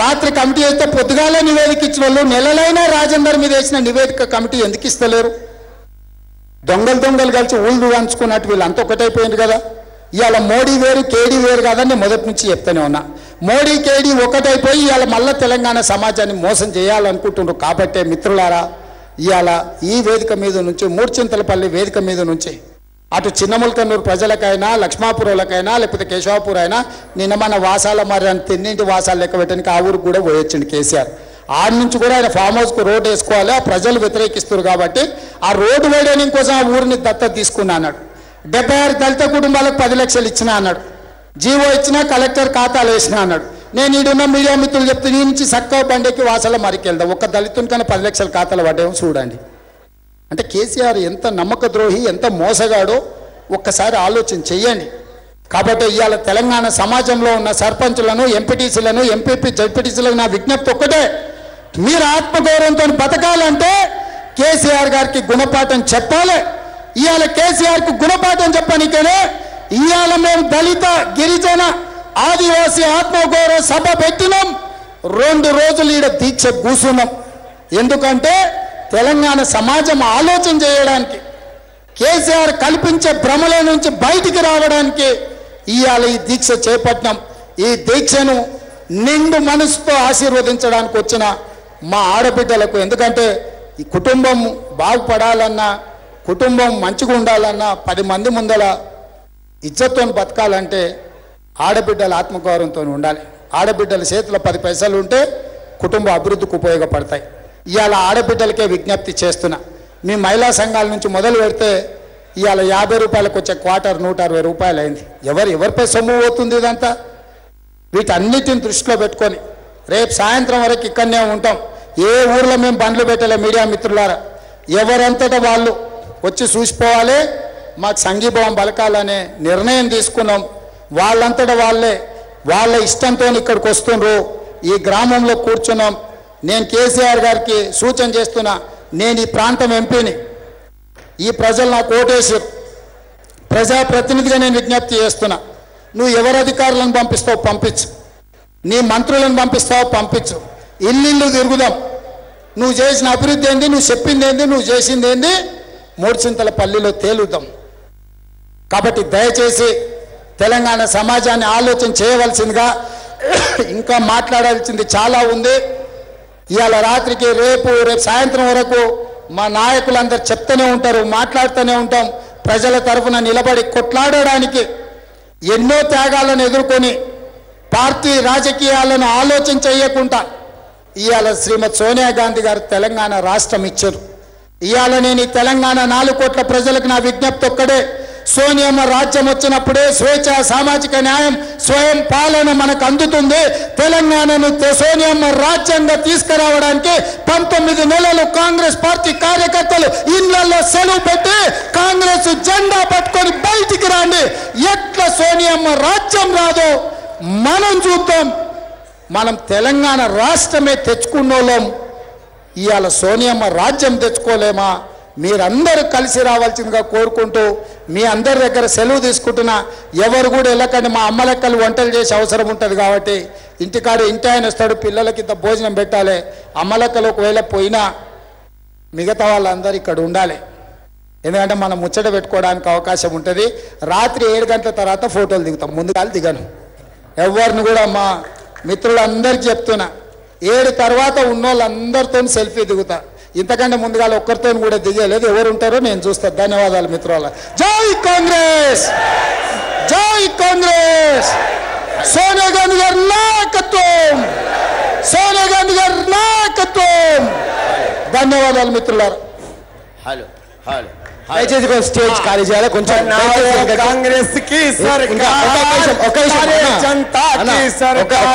రాత్రి కమిటీ అయితే పొద్దుగాలే నివేదిక ఇచ్చిన వాళ్ళు నెలలైనా రాజేందర్ మీద వేసిన నివేదిక కమిటీ ఎందుకు ఇస్తలేరు? దొంగలు కలిసి ఊళ్ళు అంచుకున్నట్టు వీళ్ళంతా ఒకటైపోయింది కదా. ఇవాళ మోడీ వేరు కేడీ వేరు కాదని మొదటి నుంచి చెప్తానే ఉన్నా. మోడీ కేడీ ఒకటైపోయి ఇవాళ మళ్ళీ తెలంగాణ సమాజాన్ని మోసం చేయాలనుకుంటున్నారు. కాబట్టే మిత్రులారా, ఇవాళ ఈ వేదిక మీద నుంచి మూర్చింతలపల్లి వేదిక మీద నుంచి అటు చిన్నముల్కన్నూరు ప్రజలకైనా లక్ష్మాపురంలకైనా లేకపోతే కేశవాపూర్ అయినా నిన్న మన వాసాల మరి అని తిన్నింటి వాసాలు లెక్క పెట్టడానికి ఆ ఊరికి కూడా పోయొచ్చింది కేసీఆర్. ఆడి నుంచి కూడా ఆయన ఫామ్ హౌస్కు రోడ్డు వేసుకోవాలి, ఆ ప్రజలు వ్యతిరేకిస్తారు కాబట్టి ఆ రోడ్డు వేయడం కోసం ఆ ఊరిని దత్తత తీసుకున్నా అన్నాడు. 76 దళిత కుటుంబాలకు 10 లక్షలు ఇచ్చినా అన్నాడు. జీవో ఇచ్చినా కలెక్టర్ ఖాతాలు వేసినా అన్నాడు. నేను ఈడున్న మీడియా మిత్రులు చెప్తే నీ నుంచి సక్క బండికి వాసాల మరికి వెళ్దాం, ఒక్క దళితునికైనా 10 లక్షల ఖాతాలు పడ్డాము చూడండి అంటే కేసీఆర్ ఎంత నమ్మక ద్రోహి, ఎంత మోసగాడో ఒక్కసారి ఆలోచన చెయ్యండి. కాబట్టి ఇవాళ తెలంగాణ సమాజంలో ఉన్న సర్పంచులను, ఎంపీటీసీలను, జడ్పీటీసీలకు నా విజ్ఞప్తి ఒక్కటే, మీరు ఆత్మగౌరవంతో బతకాలంటే కేసీఆర్ గారికి గుణపాఠం చెప్పాలి. ఇవాళ కేసీఆర్కి గుణపాఠం చెప్పడానికనే ఇవాళ మేము దళిత, గిరిజన, ఆదివాసీ ఆత్మగౌరవ సభ పెట్టినాం. 2 రోజులు ఈడ దీక్ష కూసున్నాం. ఎందుకంటే తెలంగాణ సమాజం ఆలోచన చేయడానికి, కేసీఆర్ కల్పించే భ్రమల నుంచి బయటికి రావడానికి ఇవాళ ఈ దీక్ష చేపట్టినాం. ఈ దీక్షను నిండు మనసుతో ఆశీర్వదించడానికి వచ్చిన మా ఆడబిడ్డలకు, ఎందుకంటే ఈ కుటుంబం బాగుపడాలన్నా, కుటుంబం మంచిగా ఉండాలన్నా, 10 మంది ముందల ఇజ్జత్తో బతకాలంటే ఆడబిడ్డల ఆత్మగౌరవంతో ఉండాలి. ఆడబిడ్డల చేతిలో 10 పైసలు ఉంటే కుటుంబ అభివృద్ధికి ఉపయోగపడతాయి. ఇవాళ ఆడబిడ్డలకే విజ్ఞప్తి చేస్తున్నా. మీ మహిళా సంఘాల నుంచి మొదలు పెడితే ఇవాళ 50 రూపాయలకు వచ్చే క్వార్టర్ 160 రూపాయలు అయింది. ఎవరిపై సొమ్ము పోతుంది ఇదంతా? వీటన్నిటిని దృష్టిలో పెట్టుకొని రేపు సాయంత్రం వరకు ఇక్కడనే ఉంటాం. ఏ ఊర్లో మేము బండ్లు పెట్టలే మీడియా మిత్రులారా. ఎవరంతటా వాళ్ళు వచ్చి చూసిపోవాలి, మాకు సంఘీభావం పలకాలనే నిర్ణయం తీసుకున్నాం. వాళ్ళంతటా వాళ్ళే వాళ్ళ ఇష్టంతో ఇక్కడికి వస్తుండ్రు. ఈ గ్రామంలో కూర్చున్నాం. నేను కేసీఆర్ గారికి సూచన చేస్తున్నా, నేను ఈ ప్రాంతం ఎంపీని, ఈ ప్రజలు నాకు ఓటేసి ప్రజాప్రతినిధిగా నేను విజ్ఞప్తి చేస్తున్నా. నువ్వు ఎవరు అధికారులను పంపిస్తావు పంపించు, నీ మంత్రులను పంపిస్తావు పంపించు, ఇల్లు తిరుగుదాం. నువ్వు చేసిన అభివృద్ధి ఏంది, నువ్వు చెప్పింది ఏంది, నువ్వు చేసింది ఏంది మూడుచింతల పల్లిలో తేలుద్దాం. కాబట్టి దయచేసి తెలంగాణ సమాజాన్ని ఆలోచన చేయవలసిందిగా, ఇంకా మాట్లాడాల్సింది చాలా ఉంది. ఇవాళ రాత్రికి రేపు సాయంత్రం వరకు మా నాయకులందరూ చెప్తూనే ఉంటారు, మాట్లాడుతూనే ఉంటాం. ప్రజల తరఫున నిలబడి కొట్లాడడానికి ఎన్నో త్యాగాలను ఎదుర్కొని పార్టీ రాజకీయాలను ఆలోచన చేయకుండా ఇవాళ శ్రీమతి సోనియా గాంధీ గారు తెలంగాణ రాష్ట్రం ఇచ్చారు. ఇవాళ నేను ఈ తెలంగాణ 4 కోట్ల ప్రజలకు నా విజ్ఞప్తి ఒక్కడే, సోనియమ్మ రాజ్యం వచ్చినప్పుడే స్వేచ్ఛ, సామాజిక న్యాయం, స్వయం పాలన మనకు అందుతుంది. తెలంగాణను సోనియమ్మ రాజ్యంగా తీసుకురావడానికి 19 నెలలు కాంగ్రెస్ పార్టీ కార్యకర్తలు ఇళ్లలో సెలవు పెట్టి కాంగ్రెస్ జెండా పట్టుకొని బయటికి రండి. ఎట్లా సోనియమ్మ రాజ్యం రాదో మనం చూద్దాం. మనం తెలంగాణ రాష్ట్రమే తెచ్చుకున్నోళ్ళం, ఇవాళ సోనియమ్మ రాజ్యం తెచ్చుకోలేమా? మీరందరూ కలిసి రావాల్సిందిగా కోరుకుంటూ మీ అందరి దగ్గర సెలవు తీసుకుంటున్నా. ఎవరు కూడా వెళ్ళకండి, మా అమ్మలెక్కలు వంటలు చేసే అవసరం ఉంటుంది కాబట్టి ఇంటికాడు ఇంటి ఆయన వస్తాడు, పిల్లలకి ఇంత భోజనం పెట్టాలి. అమ్మలెక్కలు ఒకవేళ పోయినా మిగతా వాళ్ళందరూ ఇక్కడ ఉండాలి, ఎందుకంటే మనం ముచ్చట పెట్టుకోవడానికి అవకాశం ఉంటుంది. రాత్రి 7 గంటల తర్వాత ఫోటోలు దిగుతాం, ముందుగా దిగను. ఎవరిని కూడా మా మిత్రులందరికీ చెప్తున్నా, 7 తర్వాత ఉన్న వాళ్ళందరితో సెల్ఫీ దిగుతా. ఇంతకంటే ముందుగా ఒక్కరితో కూడా దిగలేదు, ఎవరు ఉంటారో నేను చూస్తాను. ధన్యవాదాలు మిత్రుల. జై కాంగ్రెస్, జై కాంగ్రెస్. సోనియా గాంధీ గారి నాయకత్వం, సోనియా గాంధీ గారి నాయకత్వం. ధన్యవాదాలు మిత్రులారు. హలో హలో, దయచేసి స్టేజ్ ఖాళీ చేయాలి కొంచెం. కాంగ్రెస్ కి